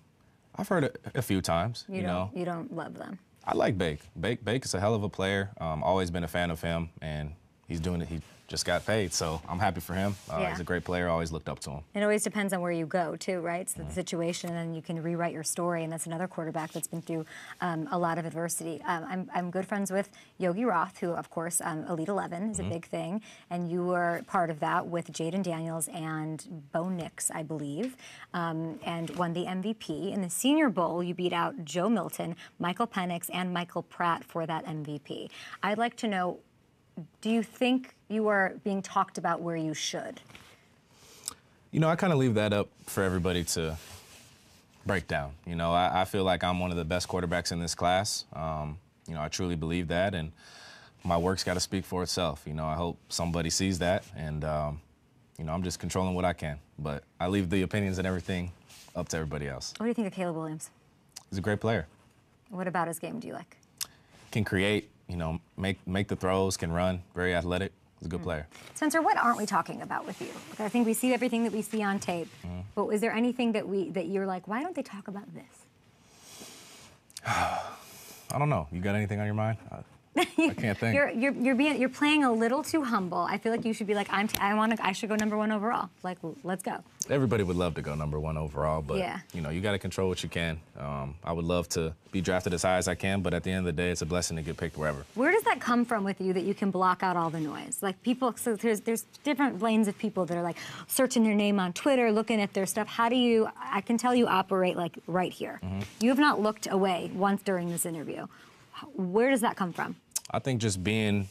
I've heard it a few times. You, you don't, know, you don't love them. I like Bake. Bake Bake is a hell of a player. Um, always been a fan of him, and he's doing it. He just got paid, so I'm happy for him. Uh, yeah. He's a great player. I always looked up to him. It always depends on where you go, too, right? So mm-hmm. the situation, and you can rewrite your story, and that's another quarterback that's been through um, a lot of adversity. Um, I'm, I'm good friends with Yogi Roth, who, of course, um, Elite eleven is mm-hmm. a big thing, and you were part of that with Jaden Daniels and Bo Nix, I believe, um, and won the M V P. In the Senior Bowl, you beat out Joe Milton, Michael Penix, and Michael Pratt for that M V P. I'd like to know, do you think you are being talked about where you should? You know, I kind of leave that up for everybody to break down. You know, I, I feel like I'm one of the best quarterbacks in this class. Um, you know, I truly believe that, and my work's got to speak for itself. You know, I hope somebody sees that, and, um, you know, I'm just controlling what I can. But I leave the opinions and everything up to everybody else. What do you think of Caleb Williams? He's a great player. What about his game do you like? Can create. You know, make make the throws, can run, very athletic. He's a good mm. player. Spencer, what aren't we talking about with you? I think we see everything that we see on tape. Mm. But is there anything that we that you're like, why don't they talk about this? I don't know. You got anything on your mind? I can't think. You're you're you're being you're playing a little too humble. I feel like you should be like I'm. T I want to. I should go number one overall. Like let's go. Everybody would love to go number one overall, but yeah. you know you got to control what you can. Um, I would love to be drafted as high as I can, but at the end of the day, it's a blessing to get picked wherever. Where does that come from with you that you can block out all the noise? Like people, so there's there's different lanes of people that are like searching their name on Twitter, looking at their stuff. How do you? I can tell you operate like right here. Mm-hmm. You have not looked away once during this interview. Where does that come from? I think just being,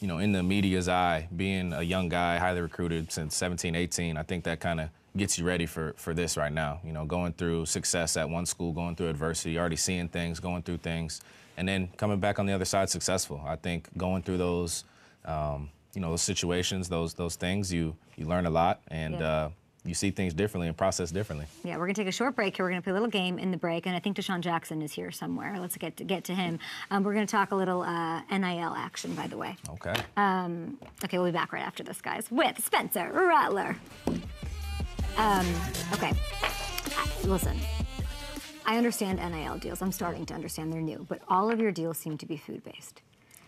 you know, in the media's eye, being a young guy, highly recruited since seventeen, eighteen, I think that kind of gets you ready for, for this right now. You know, going through success at one school, going through adversity, already seeing things, going through things, and then coming back on the other side successful. I think going through those, um, you know, those situations, those those things, you, you learn a lot, and yeah. uh, you see things differently and process differently. Yeah, we're going to take a short break here. We're going to play a little game in the break, and I think DeSean Jackson is here somewhere. Let's get to, get to him. Um, we're going to talk a little uh, N I L action, by the way. Okay. Um, okay, we'll be back right after this, guys, with Spencer Rattler. Um, okay, listen, I understand N I L deals. I'm starting to understand they're new, but all of your deals seem to be food-based.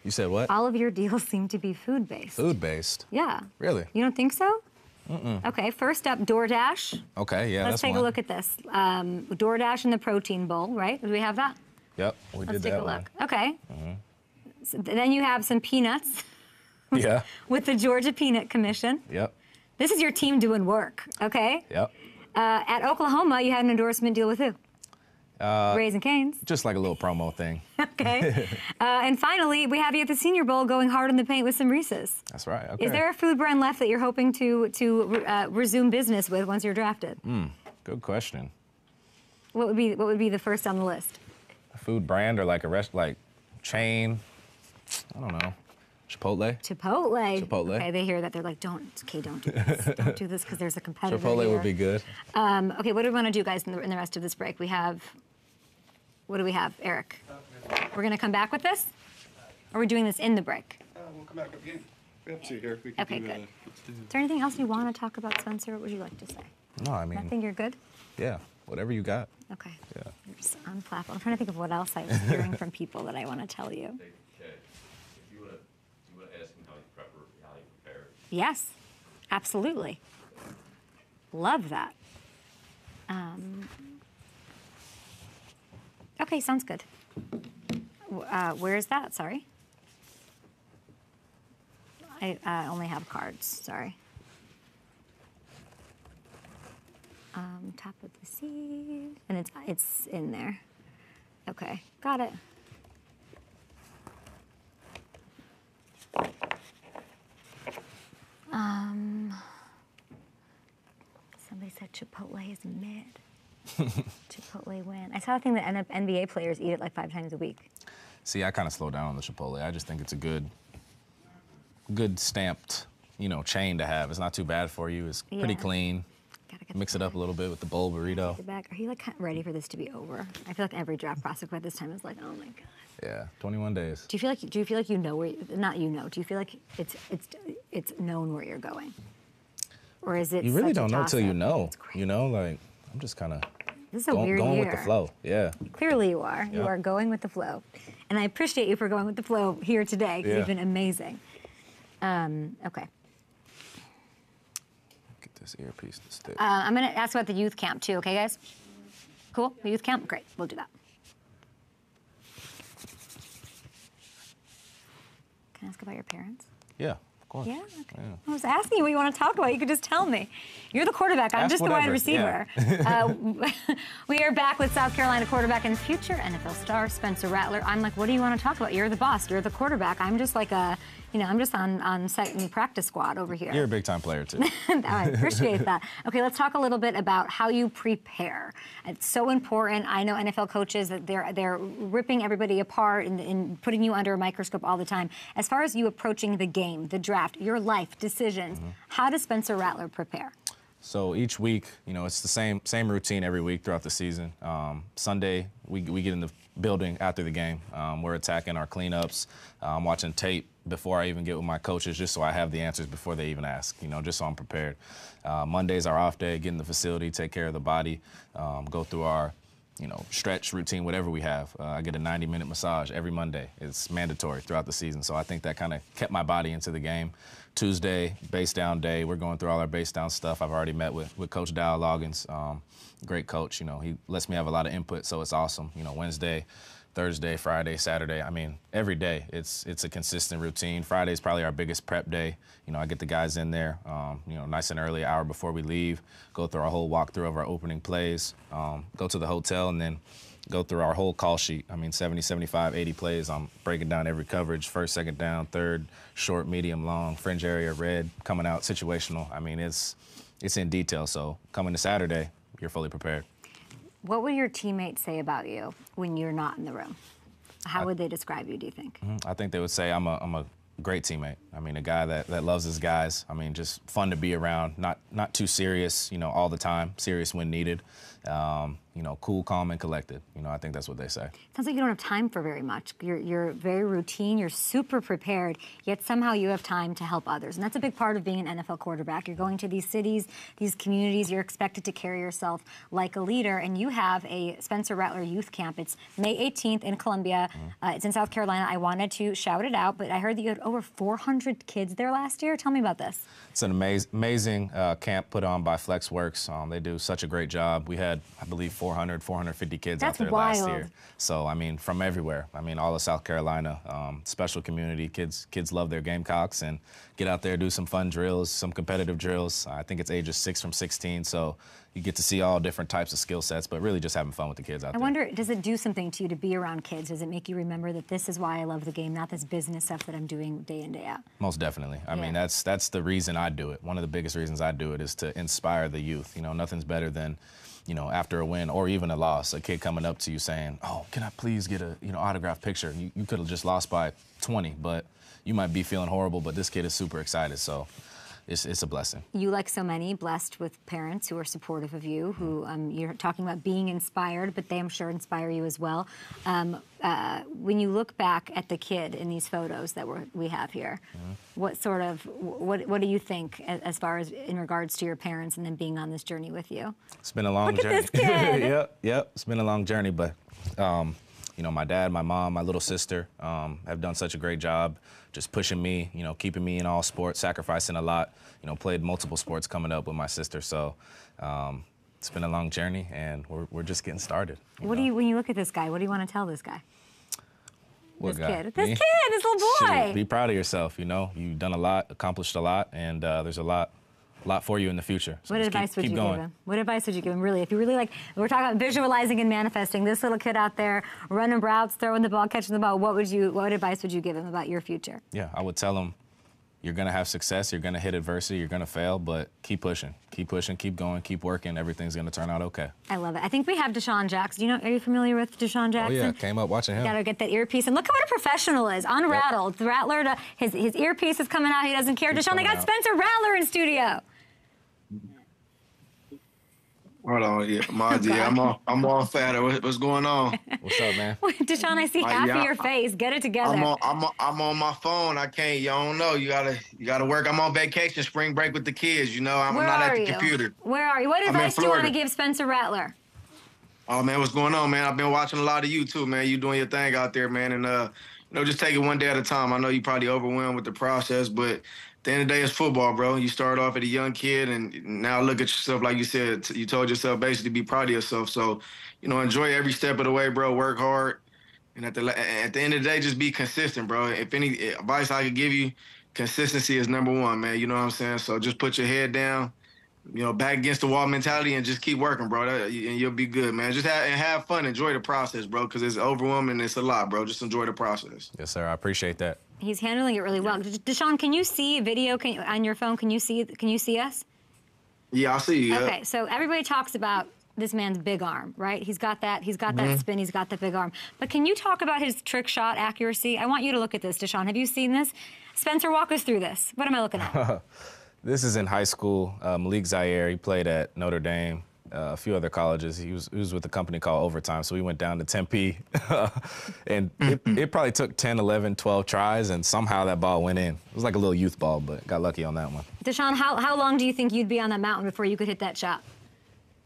You said what? All of your deals seem to be food-based. Food-based? Yeah. Really? You don't think so? Mm-mm. Okay, first up, DoorDash. Okay, yeah, Let's that's take one. a look at this. Um, DoorDash and the Protein Bowl, right? Do we have that? Yep, we Let's did that Let's take a look. One. Okay. Mm-hmm. So then you have some peanuts. Yeah. With the Georgia Peanut Commission. Yep. This is your team doing work, okay? Yep. Uh, at Oklahoma, you had an endorsement deal with who? Uh, Raising Cane's. Just like a little promo thing. Okay. uh, and finally, we have you at the Senior Bowl going hard in the paint with some Reese's. That's right. Okay. Is there a food brand left that you're hoping to to uh, resume business with once you're drafted? Hmm. Good question. What would be What would be the first on the list? A food brand or like a rest like chain? I don't know. Chipotle. Chipotle. Chipotle. Okay, they hear that. They're like, don't, okay, don't do this. Don't do this because there's a competitor Chipotle here. Would be good. Um, okay, what do we want to do, guys, in the, in the rest of this break? We have, what do we have, Eric? We're going to come back with this? Or are we doing this in the break? Uh, we'll come back with the game. We have to, Eric. We can okay, do, good. Uh, do. Is there anything else you want to talk about, Spencer? What would you like to say? No, I mean. I think you're good? Yeah, whatever you got. Okay. Yeah. You're just on platform. I'm trying to think of what else I was hearing from people that I want to tell you. Yes, absolutely. Love that. Um, okay, sounds good. Uh, where is that? Sorry. I uh, only have cards, sorry. Um, top of the seed, and it's, it's in there. Okay, got it. Um, somebody said Chipotle is mid. Chipotle win. I saw a thing that N B A players eat it like five times a week. See, I kind of slow down on the Chipotle. I just think it's a good, good stamped, you know, chain to have. It's not too bad for you. It's yeah. pretty clean. Gotta get Mix it up a little bit with the bowl burrito. The back. Are you like ready for this to be over? I feel like every draft prospect by this time is like, oh my god. Yeah, twenty-one days. Do you feel like do you feel like you know where you, not you know? Do you feel like it's it's it's known where you're going, or is it? You really don't know till you know. You know, like I'm just kind of going, going with the flow. Yeah. Clearly, you are. Yeah. You are going with the flow, and I appreciate you for going with the flow here today because yeah. you've been amazing. Um, okay. Get this earpiece to stick. Uh, I'm gonna ask about the youth camp too. Okay, guys. Cool. The youth camp. Great. We'll do that. Can I ask about your parents? Yeah, of course. Yeah? Okay. Yeah. I was asking you what you want to talk about. You could just tell me. You're the quarterback. I'm ask just whatever. the wide receiver. Yeah. uh, we are back with South Carolina quarterback and future N F L star Spencer Rattler. I'm like, what do you want to talk about? You're the boss. You're the quarterback. I'm just like a, you know, I'm just on, on set in the practice squad over here. You're a big-time player, too. I appreciate that. Okay, let's talk a little bit about how you prepare. It's so important. I know N F L coaches, that they're, they're ripping everybody apart and, and putting you under a microscope all the time. As far as you approaching the game, the draft, your life, decisions, mm-hmm. how does Spencer Rattler prepare? So each week, you know, it's the same same routine every week throughout the season. Um, Sunday, we, we get in the building after the game. Um, we're attacking our cleanups. I'm watching tape before I even get with my coaches just so I have the answers before they even ask, you know, just so I'm prepared. Uh, Monday's our off day, get in the facility, take care of the body, um, go through our you know, stretch routine, whatever we have. Uh, I get a ninety minute massage every Monday. It's mandatory throughout the season. So I think that kind of kept my body into the game. Tuesday, base down day. We're going through all our base down stuff. I've already met with, with Coach Dow Loggins. Um, great coach. You know, he lets me have a lot of input, so it's awesome. You know, Wednesday, Thursday, Friday, Saturday. I mean, every day it's it's a consistent routine. Friday's probably our biggest prep day. You know, I get the guys in there, um, you know, nice and early, an hour before we leave, go through our whole walkthrough of our opening plays, um, go to the hotel, and then go through our whole call sheet. I mean, seventy, seventy-five, eighty plays. I'm breaking down every coverage, first, second down, third, short, medium, long, fringe area, red, coming out, situational. I mean, it's it's in detail. So coming to Saturday, you're fully prepared. What would your teammates say about you when you're not in the room? How would they describe you, do you think? I think they would say I'm a, I'm a great teammate. I mean, a guy that, that loves his guys. I mean, just fun to be around, not not too serious, you know, all the time, serious when needed. Um, you know, cool, calm, and collected. You know, I think that's what they say. Sounds like you don't have time for very much. You're, you're very routine, you're super prepared, yet somehow you have time to help others. And that's a big part of being an N F L quarterback. You're going to these cities, these communities, you're expected to carry yourself like a leader. And you have a Spencer Rattler youth camp. It's May eighteenth in Columbia. Mm-hmm. uh, it's in South Carolina. I wanted to shout it out, but I heard that you had over four hundred kids there last year. Tell me about this. It's an amaz amazing uh, camp put on by FlexWorks. Um, they do such a great job. We had, I believe, four hundred, four hundred fifty kids That's out there wild. last year. So, I mean, from everywhere. I mean, all of South Carolina, um, special community. Kids kids love their Gamecocks and get out there, do some fun drills, some competitive drills. I think it's ages six from sixteen, so you get to see all different types of skill sets, but really just having fun with the kids out there. I wonder, does it do something to you to be around kids? Does it make you remember that this is why I love the game, not this business stuff that I'm doing day in, day out? Most definitely. I yeah. mean, that's that's the reason I do it. One of the biggest reasons I do it is to inspire the youth. You know, nothing's better than, you know, after a win or even a loss, a kid coming up to you saying, oh, can I please get a, you know, autographed picture? You, you could have just lost by twenty, but you might be feeling horrible, but this kid is super excited, so it's, it's a blessing. You, like so many, blessed with parents who are supportive of you, who um, you're talking about being inspired, but they, I'm sure, inspire you as well. Um, uh, when you look back at the kid in these photos that we're, we have here, mm-hmm. what sort of, what, what do you think as, as far as in regards to your parents and then being on this journey with you? It's been a long look journey. At this kid. Yep, yep, it's been a long journey, but, um, you know, my dad, my mom, my little sister um, have done such a great job just pushing me, you know, keeping me in all sports, sacrificing a lot, you know, played multiple sports coming up with my sister. So um, it's been a long journey, and we're, we're just getting started. What know? do you, when you look at this guy, what do you want to tell this guy? What this guy? kid, this me? kid, this little boy. Shoot, be proud of yourself, you know. You've done a lot, accomplished a lot, and uh, there's a lot. A lot for you in the future. So what advice keep, would keep you going. give him? What advice would you give him, really? If you really like, we're talking about visualizing and manifesting, this little kid out there running routes, throwing the ball, catching the ball, what would you, what advice would you give him about your future? Yeah, I would tell him you're going to have success, you're going to hit adversity, you're going to fail, but keep pushing, keep pushing, keep going, keep working, everything's going to turn out okay. I love it. I think we have DeSean Jackson. Do you know, are you familiar with DeSean Jackson? Oh yeah, came up watching him. Gotta get that earpiece, and look how what a professional is, unrattled. Yep. Rattler, to, his, his earpiece is coming out, he doesn't care. He's DeSean, they got out. Spencer Rattler in studio. Hold on, yeah, Margie, I'm all, I'm all fatter. What, what's going on? What's up, man? DeSean, I see half of your face. Get it together. I'm on, I'm on, I'm on my phone. I can't. Y'all don't know. You gotta, you gotta work. I'm on vacation, spring break with the kids. You know, I'm Where not at the you? computer. Where are you? What advice do you want to give Spencer Rattler? Oh man, what's going on, man? I've been watching a lot of you too, man. You doing your thing out there, man, and uh, you know, just take it one day at a time. I know you probably overwhelmed with the process, but at the end of the day, it's football, bro. You start off as a young kid, and now look at yourself. Like you said, you told yourself basically be proud of yourself. So, you know, enjoy every step of the way, bro. Work hard, and at the at the end of the day, just be consistent, bro. If any advice I could give you, consistency is number one, man. You know what I'm saying? So just put your head down, you know, back against the wall mentality, and just keep working, bro. That, and you'll be good, man. Just have, and have fun, enjoy the process, bro, because it's overwhelming. It's a lot, bro. Just enjoy the process. Yes, sir. I appreciate that. He's handling it really well. DeSean, can you see video can, on your phone? Can you see? Can you see us? Yeah, I see you. Yeah. Okay, so everybody talks about this man's big arm, right? He's got that. He's got mm-hmm. that spin. He's got the big arm. But can you talk about his trick shot accuracy? I want you to look at this, DeSean. Have you seen this? Spencer, walk us through this. What am I looking at? This is in high school. Uh, Malik Zaire. He played at Notre Dame. Uh, a few other colleges. He was, he was with a company called Overtime, so we went down to Tempe. And it, it probably took ten, eleven, twelve tries, and somehow that ball went in. It was like a little youth ball, but got lucky on that one. DeSean, how, how long do you think you'd be on that mountain before you could hit that shot?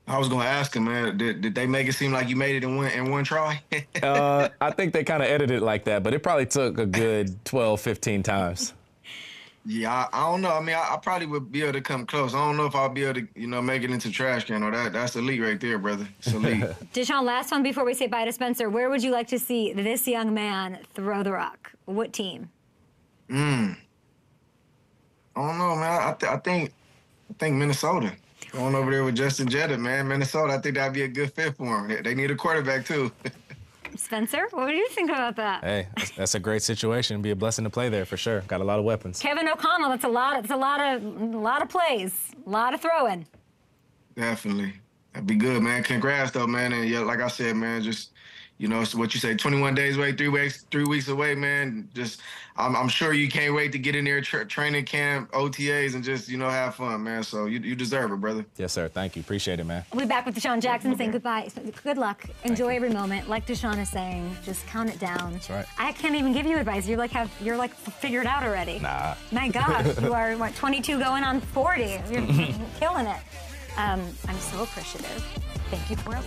I was gonna ask him, man. Did, did they make it seem like you made it in one in one try? uh, I think they kind of edited it like that, but it probably took a good twelve, fifteen times. Yeah, I, I don't know. I mean, I, I probably would be able to come close. I don't know if I'll be able to, you know, make it into trash can or that. That's elite right there, brother. It's elite. DeSean, last one before we say bye to Spencer. Where would you like to see this young man throw the rock? What team? Mm. I don't know, man. I, th I think, I think Minnesota. Going over there with Justin Jetta, man. Minnesota, I think that'd be a good fit for him. They need a quarterback too. Spencer, what do you think about that? Hey, that's, that's a great situation. It'd be a blessing to play there for sure. Got a lot of weapons. Kevin O'Connell, that's a lot. That's a lot of, a lot of plays, a lot of throwing. Definitely, that'd be good, man. Congrats, though, man. And yeah, like I said, man, just you know, so what you say, twenty-one days away, three weeks, three weeks away, man. Just, I'm, I'm sure you can't wait to get in there, tra training camp, O T As, and just you know, have fun, man. So you, you deserve it, brother. Yes, sir. Thank you. Appreciate it, man. We'll be back with DeSean Jackson okay. saying goodbye. Good luck. Enjoy every moment. Like DeSean is saying, just count it down. That's right. I can't even give you advice. You're like have you're like figured out already. Nah. My gosh, you are what twenty-two going on forty. You're killing it. Um, I'm so appreciative. Thank you for it.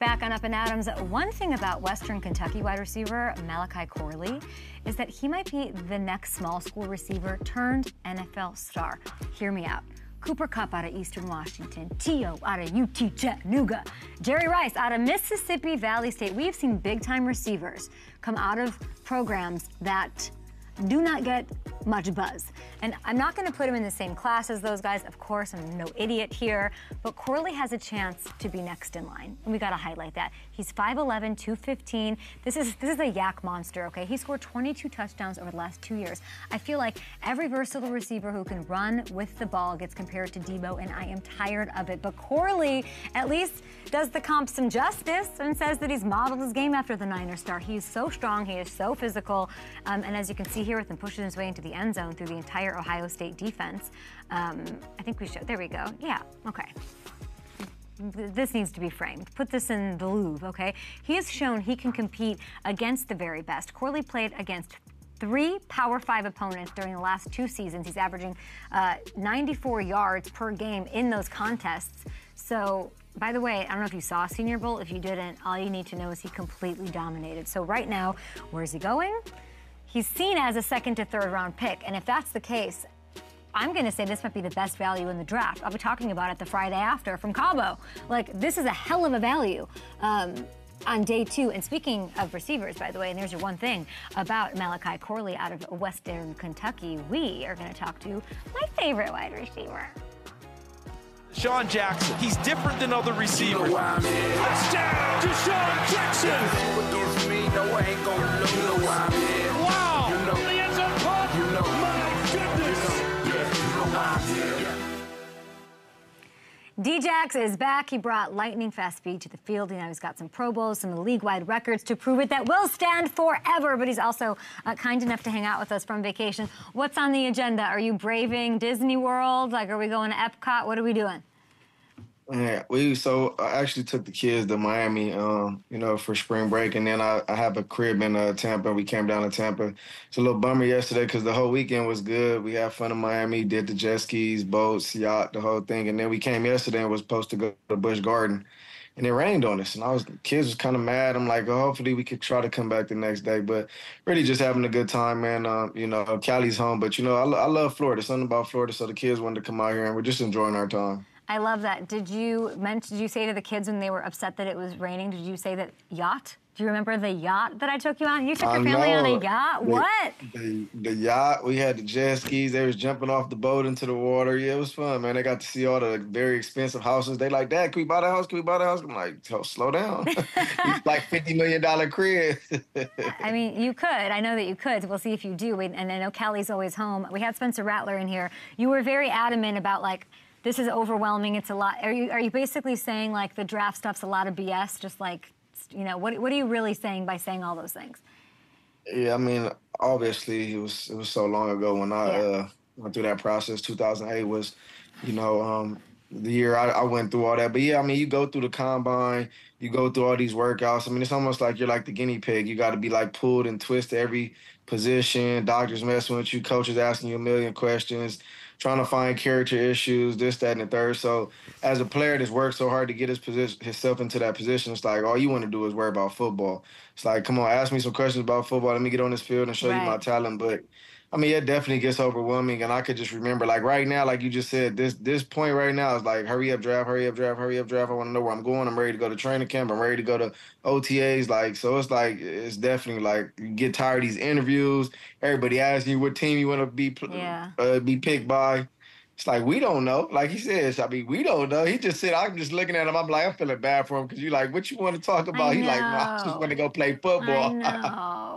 Back on Up and Adams, one thing about Western Kentucky wide receiver Malachi Corley is that he might be the next small school receiver turned N F L star. Hear me out. Cooper Kupp out of Eastern Washington, T O out of U T Chattanooga, Jerry Rice out of Mississippi Valley State. We have seen big-time receivers come out of programs that do not get much buzz. And I'm not going to put him in the same class as those guys, of course, I'm no idiot here, but Corley has a chance to be next in line, and we got to highlight that. He's five eleven, two fifteen. This is, this is a yak monster, okay? He scored twenty-two touchdowns over the last two years. I feel like every versatile receiver who can run with the ball gets compared to Debo, and I am tired of it. But Corley at least does the comp some justice and says that he's modeled his game after the Niners star. He is so strong, he is so physical, um, and as you can see here with him pushing his way into the end zone through the entire Ohio State defense. Um, I think we should, there we go. Yeah, okay. This needs to be framed. Put this in the Louvre, okay? He has shown he can compete against the very best. Corley played against three Power Five opponents during the last two seasons. He's averaging uh, ninety-four yards per game in those contests. So, by the way, I don't know if you saw Senior Bowl. If you didn't, all you need to know is he completely dominated. So right now, where's he going? He's seen as a second to third round pick, and if that's the case, I'm gonna say this might be the best value in the draft. I'll be talking about it the Friday after from Cabo. Like, this is a hell of a value um, on day two. And speaking of receivers, by the way, and there's your one thing about Malachi Corley out of Western Kentucky, we are gonna talk to my favorite wide receiver. DeSean Jackson, he's different than other receivers. You know I'm Touchdown, DeSean Jackson! Against me, no, I ain't gonna lose. You know I'm wow! You know. The end zone punt. You know. My goodness! You know. Yeah. You know I'm here. D-Jax is back. He brought lightning-fast speed to the field. You know, he's got some Pro Bowls, some league-wide records to prove it that will stand forever. But he's also uh, kind enough to hang out with us from vacation. What's on the agenda? Are you braving Disney World? Like, are we going to Epcot? What are we doing? Yeah, we so I actually took the kids to Miami, um, you know, for spring break, and then I, I have a crib in uh, Tampa. We came down to Tampa. It's a little bummer yesterday because the whole weekend was good. We had fun in Miami, did the jet skis, boats, yacht, the whole thing, and then we came yesterday and was supposed to go to Busch Gardens, and it rained on us. And I was the kids was kind of mad. I'm like, oh, hopefully we could try to come back the next day, but really just having a good time, man. Um, you know, Cali's home, but you know, I, I love Florida. Something about Florida, so the kids wanted to come out here, and we're just enjoying our time. I love that. Did you meant, did you say to the kids when they were upset that it was raining, did you say that yacht? Do you remember the yacht that I took you on? You took your family on a yacht? The, what? The, the yacht. We had the jet skis. They was jumping off the boat into the water. Yeah, it was fun, man. They got to see all the very expensive houses. They like, Dad, can we buy the house? Can we buy the house? I'm like, oh, slow down. It's like fifty million dollar crib. I mean, you could. I know that you could. We'll see if you do. And I know Callie's always home. We had Spencer Rattler in here. You were very adamant about, like, this is overwhelming. It's a lot. Are you are you basically saying like the draft stuff's a lot of B S? Just like, you know, what what are you really saying by saying all those things? Yeah, I mean, obviously it was it was so long ago when I yeah. uh, went through that process. two thousand eight was, you know, um, the year I, I went through all that. But yeah, I mean, you go through the combine, you go through all these workouts. I mean, it's almost like you're like the guinea pig. You got to be like pulled and twisted every position. Doctors messing with you, coaches asking you a million questions, trying to find character issues, this, that, and the third. So as a player that's worked so hard to get his position, himself into that position, it's like all you want to do is worry about football. It's like, come on, ask me some questions about football. Let me get on this field and show right. you my talent. But, I mean, it definitely gets overwhelming. And I could just remember, like, right now, like you just said, this this point right now is like, hurry up, draft, hurry up, draft, hurry up, draft. I want to know where I'm going. I'm ready to go to training camp. I'm ready to go to O T As. Like, so it's like, it's definitely like you get tired of these interviews. Everybody asking you what team you want to be yeah. uh, be picked by. It's like, we don't know. Like he says, I mean, we don't know. He just said, I'm just looking at him. I'm like, I'm feeling bad for him because you're like, what you want to talk about? He's like, no, I just want to go play football. I know.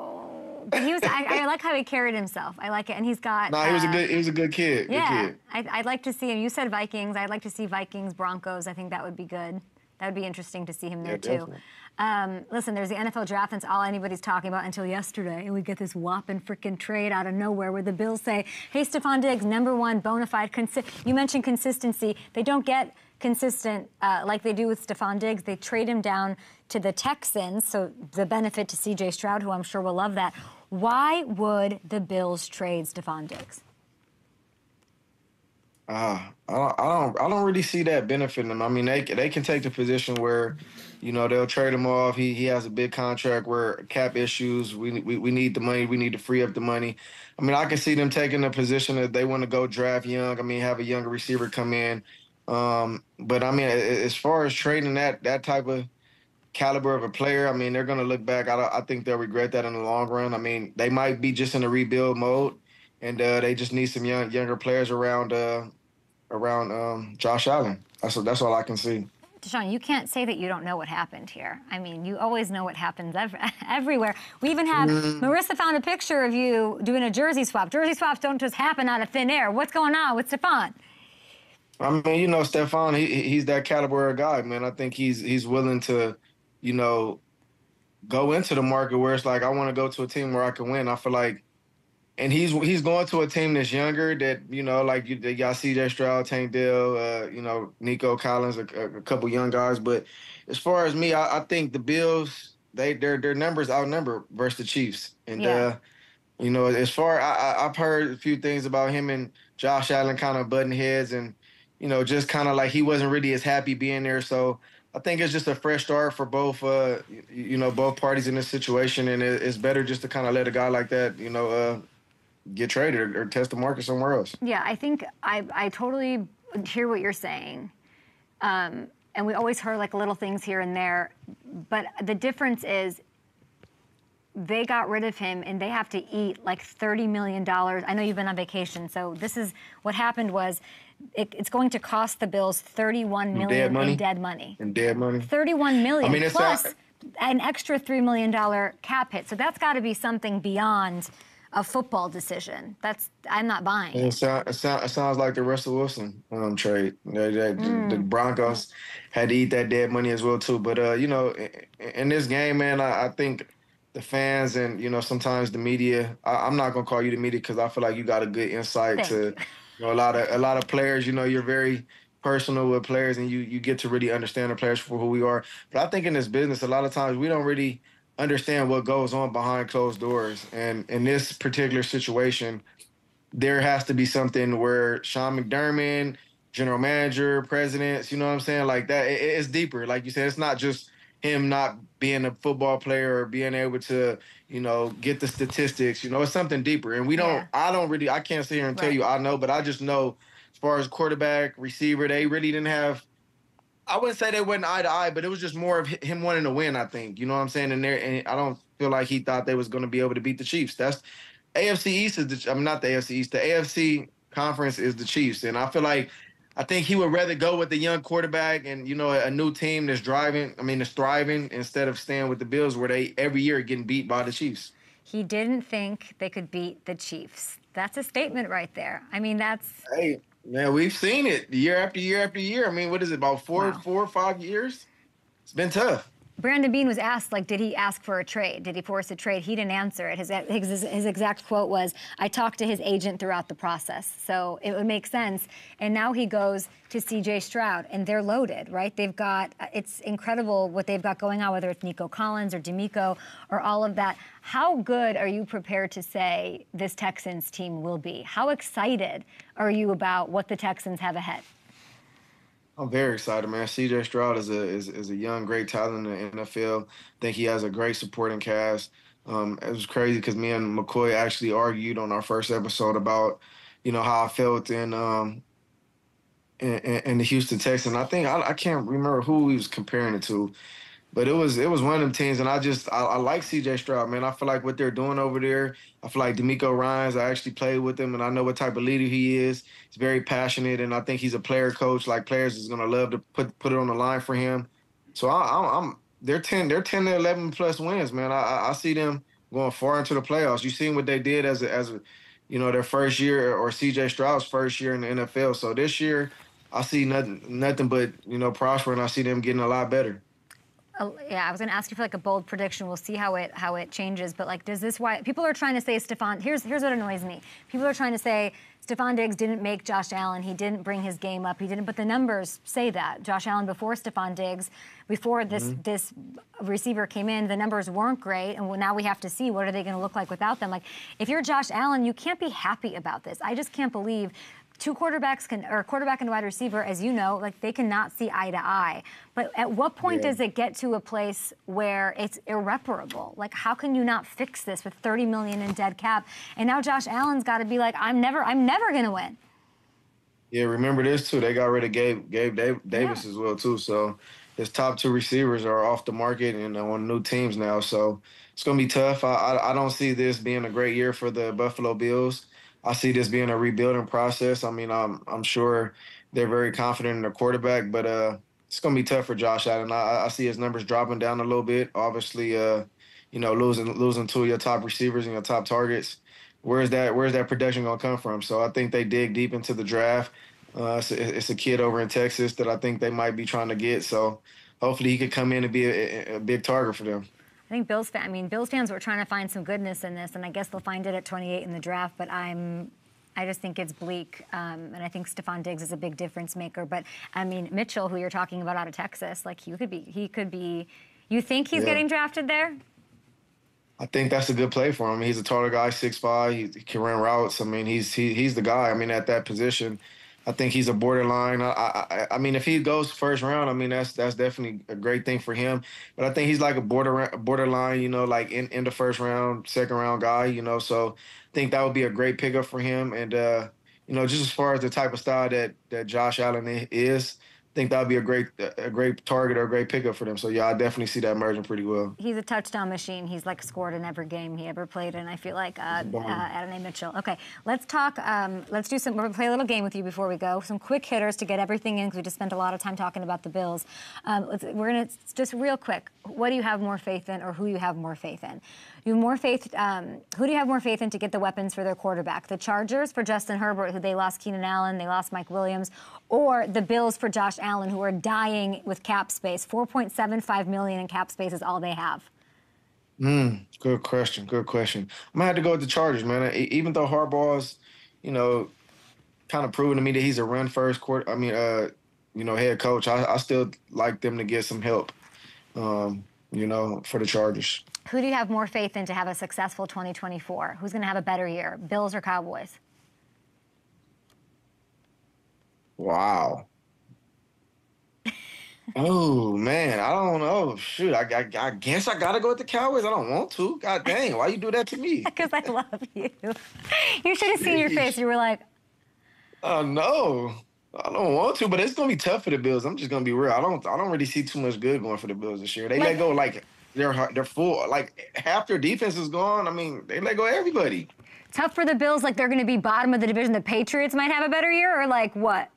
But he was, I, I like how he carried himself. I like it. And he's got. No, nah, uh, he was a good, he was a good kid. Yeah. Good kid. I, I'd like to see him. You said Vikings. I'd like to see Vikings, Broncos. I think that would be good. That would be interesting to see him there, yeah, too. Definitely. Um, listen, there's the N F L draft, and it's all anybody's talking about until yesterday, and we get this whopping freaking trade out of nowhere where the Bills say, hey, Stefon Diggs, number one, bona fide. Consi you mentioned consistency. They don't get consistent uh, like they do with Stefon Diggs. They trade him down to the Texans, so the benefit to C J Stroud, who I'm sure will love that. Why would the Bills trade Stefon Diggs? Uh, I don't, I don't, I don't really see that benefiting them. I mean, they they can take the position where, you know, they'll trade him off. He he has a big contract where cap issues. We we we need the money. We need to free up the money. I mean, I can see them taking a position that they want to go draft young. I mean, have a younger receiver come in. Um, but I mean, as far as trading that that type of caliber of a player. I mean, they're going to look back. I, I think they'll regret that in the long run. I mean, they might be just in a rebuild mode, and uh, they just need some young younger players around uh, around um, Josh Allen. That's that's all I can see. DeSean, you can't say that you don't know what happened here. I mean, you always know what happens ev everywhere. We even have, mm-hmm. Marissa found a picture of you doing a jersey swap. Jersey swaps don't just happen out of thin air. What's going on with Stefon? I mean, you know, Stefon, he, he's that caliber of guy, man. I think he's he's willing to, you know, go into the market where it's like, I want to go to a team where I can win. I feel like, and he's he's going to a team that's younger that, you know, like you, y'all C J. Stroud, Tank Dell, uh, you know, Nico Collins, a, a couple young guys. But as far as me, I, I think the Bills, they their their numbers outnumber versus the Chiefs. And, yeah. uh, you know, as far, I, I, I've heard a few things about him and Josh Allen kind of butting heads and, you know, just kind of like he wasn't really as happy being there. So I think it's just a fresh start for both, uh, you know, both parties in this situation. And it's better just to kind of let a guy like that, you know, uh, get traded or, or test the market somewhere else. Yeah, I think I, I totally hear what you're saying. Um, and we always heard like little things here and there. But the difference is they got rid of him and they have to eat like thirty million dollars. I know you've been on vacation. So this is what happened was, It, it's going to cost the Bills thirty-one million dollars in dead money. In dead money. thirty-one million dollars, I mean, plus not... an extra three million dollars cap hit. So that's got to be something beyond a football decision. That's I'm not buying. It, sound, it, sound, it sounds like the Russell Wilson um, trade. They, they, mm. The Broncos had to eat that dead money as well, too. But, uh, you know, in, in this game, man, I, I think the fans and, you know, sometimes the media, I, I'm not going to call you the media because I feel like you got a good insight Thank to... You. You know, a lot of a lot of players, you know, you're very personal with players, and you you get to really understand the players for who we are. But I think in this business, a lot of times we don't really understand what goes on behind closed doors. And in this particular situation, there has to be something where Sean McDermott, general manager, presidents, you know what I'm saying, like that. It, it's deeper, like you said. It's not just him not being a football player or being able to, you know, get the statistics. You know, it's something deeper. And we don't, yeah. I don't really, I can't sit here and right. tell you I know, but I just know as far as quarterback, receiver, they really didn't have, I wouldn't say they went eye to eye, but it was just more of him wanting to win, I think. You know what I'm saying? And, and I don't feel like he thought they was going to be able to beat the Chiefs. That's, A F C East is, the, I'm not the A F C East, the A F C conference is the Chiefs. And I feel like, I think he would rather go with the young quarterback and, you know, a new team that's driving, I mean, that's thriving, instead of staying with the Bills where they every year are getting beat by the Chiefs. He didn't think they could beat the Chiefs. That's a statement right there. I mean, that's... Hey, man, we've seen it year after year after year. I mean, what is it, about four, wow. four or five years? It's been tough. Brandon Bean was asked, like, did he ask for a trade? Did he force a trade? He didn't answer it. His, his, his exact quote was, I talked to his agent throughout the process. So it would make sense. And now he goes to C J. Stroud, and they're loaded, right? They've got, it's incredible what they've got going on, whether it's Nico Collins or D'Amico or all of that. How good are you prepared to say this Texans team will be? How excited are you about what the Texans have ahead? I'm very excited, man. C J. Stroud is a is, is a young, great talent in the N F L. I think he has a great supporting cast. Um, it was crazy because me and McCoy actually argued on our first episode about, you know, how I felt in um in, in the Houston Texans. I think I, I can't remember who he was comparing it to, but it was it was one of them teams. And I just I, I like C J. Stroud, man. I feel like what they're doing over there. I feel like D'Amico Ryans. I actually played with him, and I know what type of leader he is. He's very passionate, and I think he's a player coach. Like players is gonna love to put put it on the line for him. So I, I, I'm they're ten they're ten to eleven plus wins, man. I I see them going far into the playoffs. You seen what they did as a, as a, you know, their first year or C J. Stroud's first year in the N F L. So this year, I see nothing nothing but, you know, prosper, and I see them getting a lot better. Yeah, I was going to ask you for like a bold prediction. We'll see how it how it changes. But like, does this why people are trying to say Stefon? Here's here's what annoys me. People are trying to say Stefon Diggs didn't make Josh Allen. He didn't bring his game up. He didn't. But the numbers say that Josh Allen before Stefon Diggs, before this mm-hmm. this receiver came in, the numbers weren't great. And now we have to see what are they going to look like without them. Like, if you're Josh Allen, you can't be happy about this. I just can't believe. Two quarterbacks can, or quarterback and wide receiver, as you know, like they cannot see eye to eye. But at what point yeah. does it get to a place where it's irreparable? Like, how can you not fix this with thirty million dollars in dead cap? And now Josh Allen's got to be like, I'm never, I'm never gonna win. Yeah, remember this too. They got rid of Gabe, Gabe Davis yeah. as well too. So his top two receivers are off the market and on new teams now. So it's going to be tough. I, I I don't see this being a great year for the Buffalo Bills. I see this being a rebuilding process. I mean, I'm I'm sure they're very confident in their quarterback, but uh, it's going to be tough for Josh Allen. I, I see his numbers dropping down a little bit. Obviously, uh, you know, losing losing two of your top receivers and your top targets. Where's that? Where's that production going to come from? So I think they dig deep into the draft. Uh, it's, a, it's a kid over in Texas that I think they might be trying to get. So hopefully he could come in and be a, a big target for them. I think Bills fan, I mean, Bills fans were trying to find some goodness in this, and I guess they'll find it at twenty-eight in the draft. But I'm, I just think it's bleak, um, and I think Stefon Diggs is a big difference maker. But I mean, Mitchell, who you're talking about out of Texas, like he could be, he could be. You think he's yeah. getting drafted there? I think that's a good play for him. He's a taller guy, six five. He, he can run routes. I mean, he's he, he's the guy. I mean, at that position, I think he's a borderline. I, I I mean, if he goes first round, I mean, that's that's definitely a great thing for him. But I think he's like a border borderline, you know, like in, in the first round, second round guy, you know. So I think that would be a great pickup for him. And, uh, you know, just as far as the type of style that, that Josh Allen is, I think that would be a great a great target or a great pickup for them. So, yeah, I definitely see that merging pretty well. He's a touchdown machine. He's, like, scored in every game he ever played in, I feel like, uh, uh, Adonai Mitchell. Okay, let's talk um, – let's do some – we're going to play a little game with you before we go. Some quick hitters to get everything in because we just spent a lot of time talking about the Bills. Um, let's, we're going to – just real quick, what do you have more faith in or who you have more faith in? You have more faith um, – who do you have more faith in to get the weapons for their quarterback? The Chargers for Justin Herbert, who they lost Keenan Allen, they lost Mike Williams, or the Bills for Josh Allen, who are dying with cap space. four point seven five million dollars in cap space is all they have. Mm, good question. Good question. I'm going to have to go with the Chargers, man. Even though Harbaugh's, you know, kind of proven to me that he's a run-first quarter. I mean, uh, you know, head coach, I, I still like them to get some help, um, you know, for the Chargers. Who do you have more faith in to have a successful twenty twenty-four? Who's going to have a better year, Bills or Cowboys? Wow. Oh, man, I don't know. Shoot, I, I, I guess I got to go with the Cowboys. I don't want to. God dang, why you do that to me? Because I love you. You should have seen your face. You were like... Uh, no, I don't want to, but it's going to be tough for the Bills. I'm just going to be real. I don't I don't really see too much good going for the Bills this year. They like, let go, like, they're, they're full. Like, half their defense is gone. I mean, they let go of everybody. Tough for the Bills, like they're going to be bottom of the division. The Patriots might have a better year or, like, what?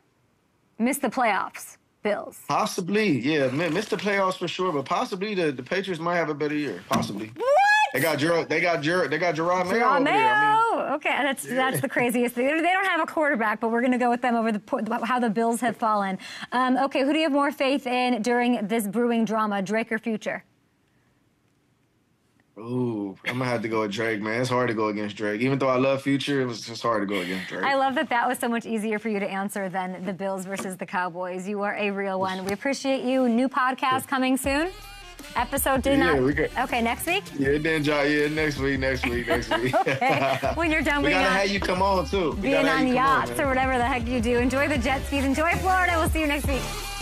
Miss the playoffs. Bills. Possibly, yeah. Missed the playoffs for sure, but possibly the, the Patriots might have a better year. Possibly. What? They got Gerard. They got Gerard. They got Gerard Mayo. Gerard Mayo. I mean, okay, that's yeah. that's the craziest thing. They don't have a quarterback, but we're gonna go with them over the how the Bills have fallen. Um, okay, who do you have more faith in during this brewing drama, Drake or Future? Ooh, I'm gonna have to go with Drake, man. It's hard to go against Drake. Even though I love Future, it was just hard to go against Drake. I love that that was so much easier for you to answer than the Bills versus the Cowboys. You are a real one. We appreciate you. New podcast coming soon. Episode did yeah, not. We got... Okay, next week. Yeah, it didn't drop. Yeah, next week, next week, next week. Okay. When you're done, we gotta have you come on too. Being on yachts on, or whatever the heck you do. Enjoy the jet skis. Enjoy Florida. We'll see you next week.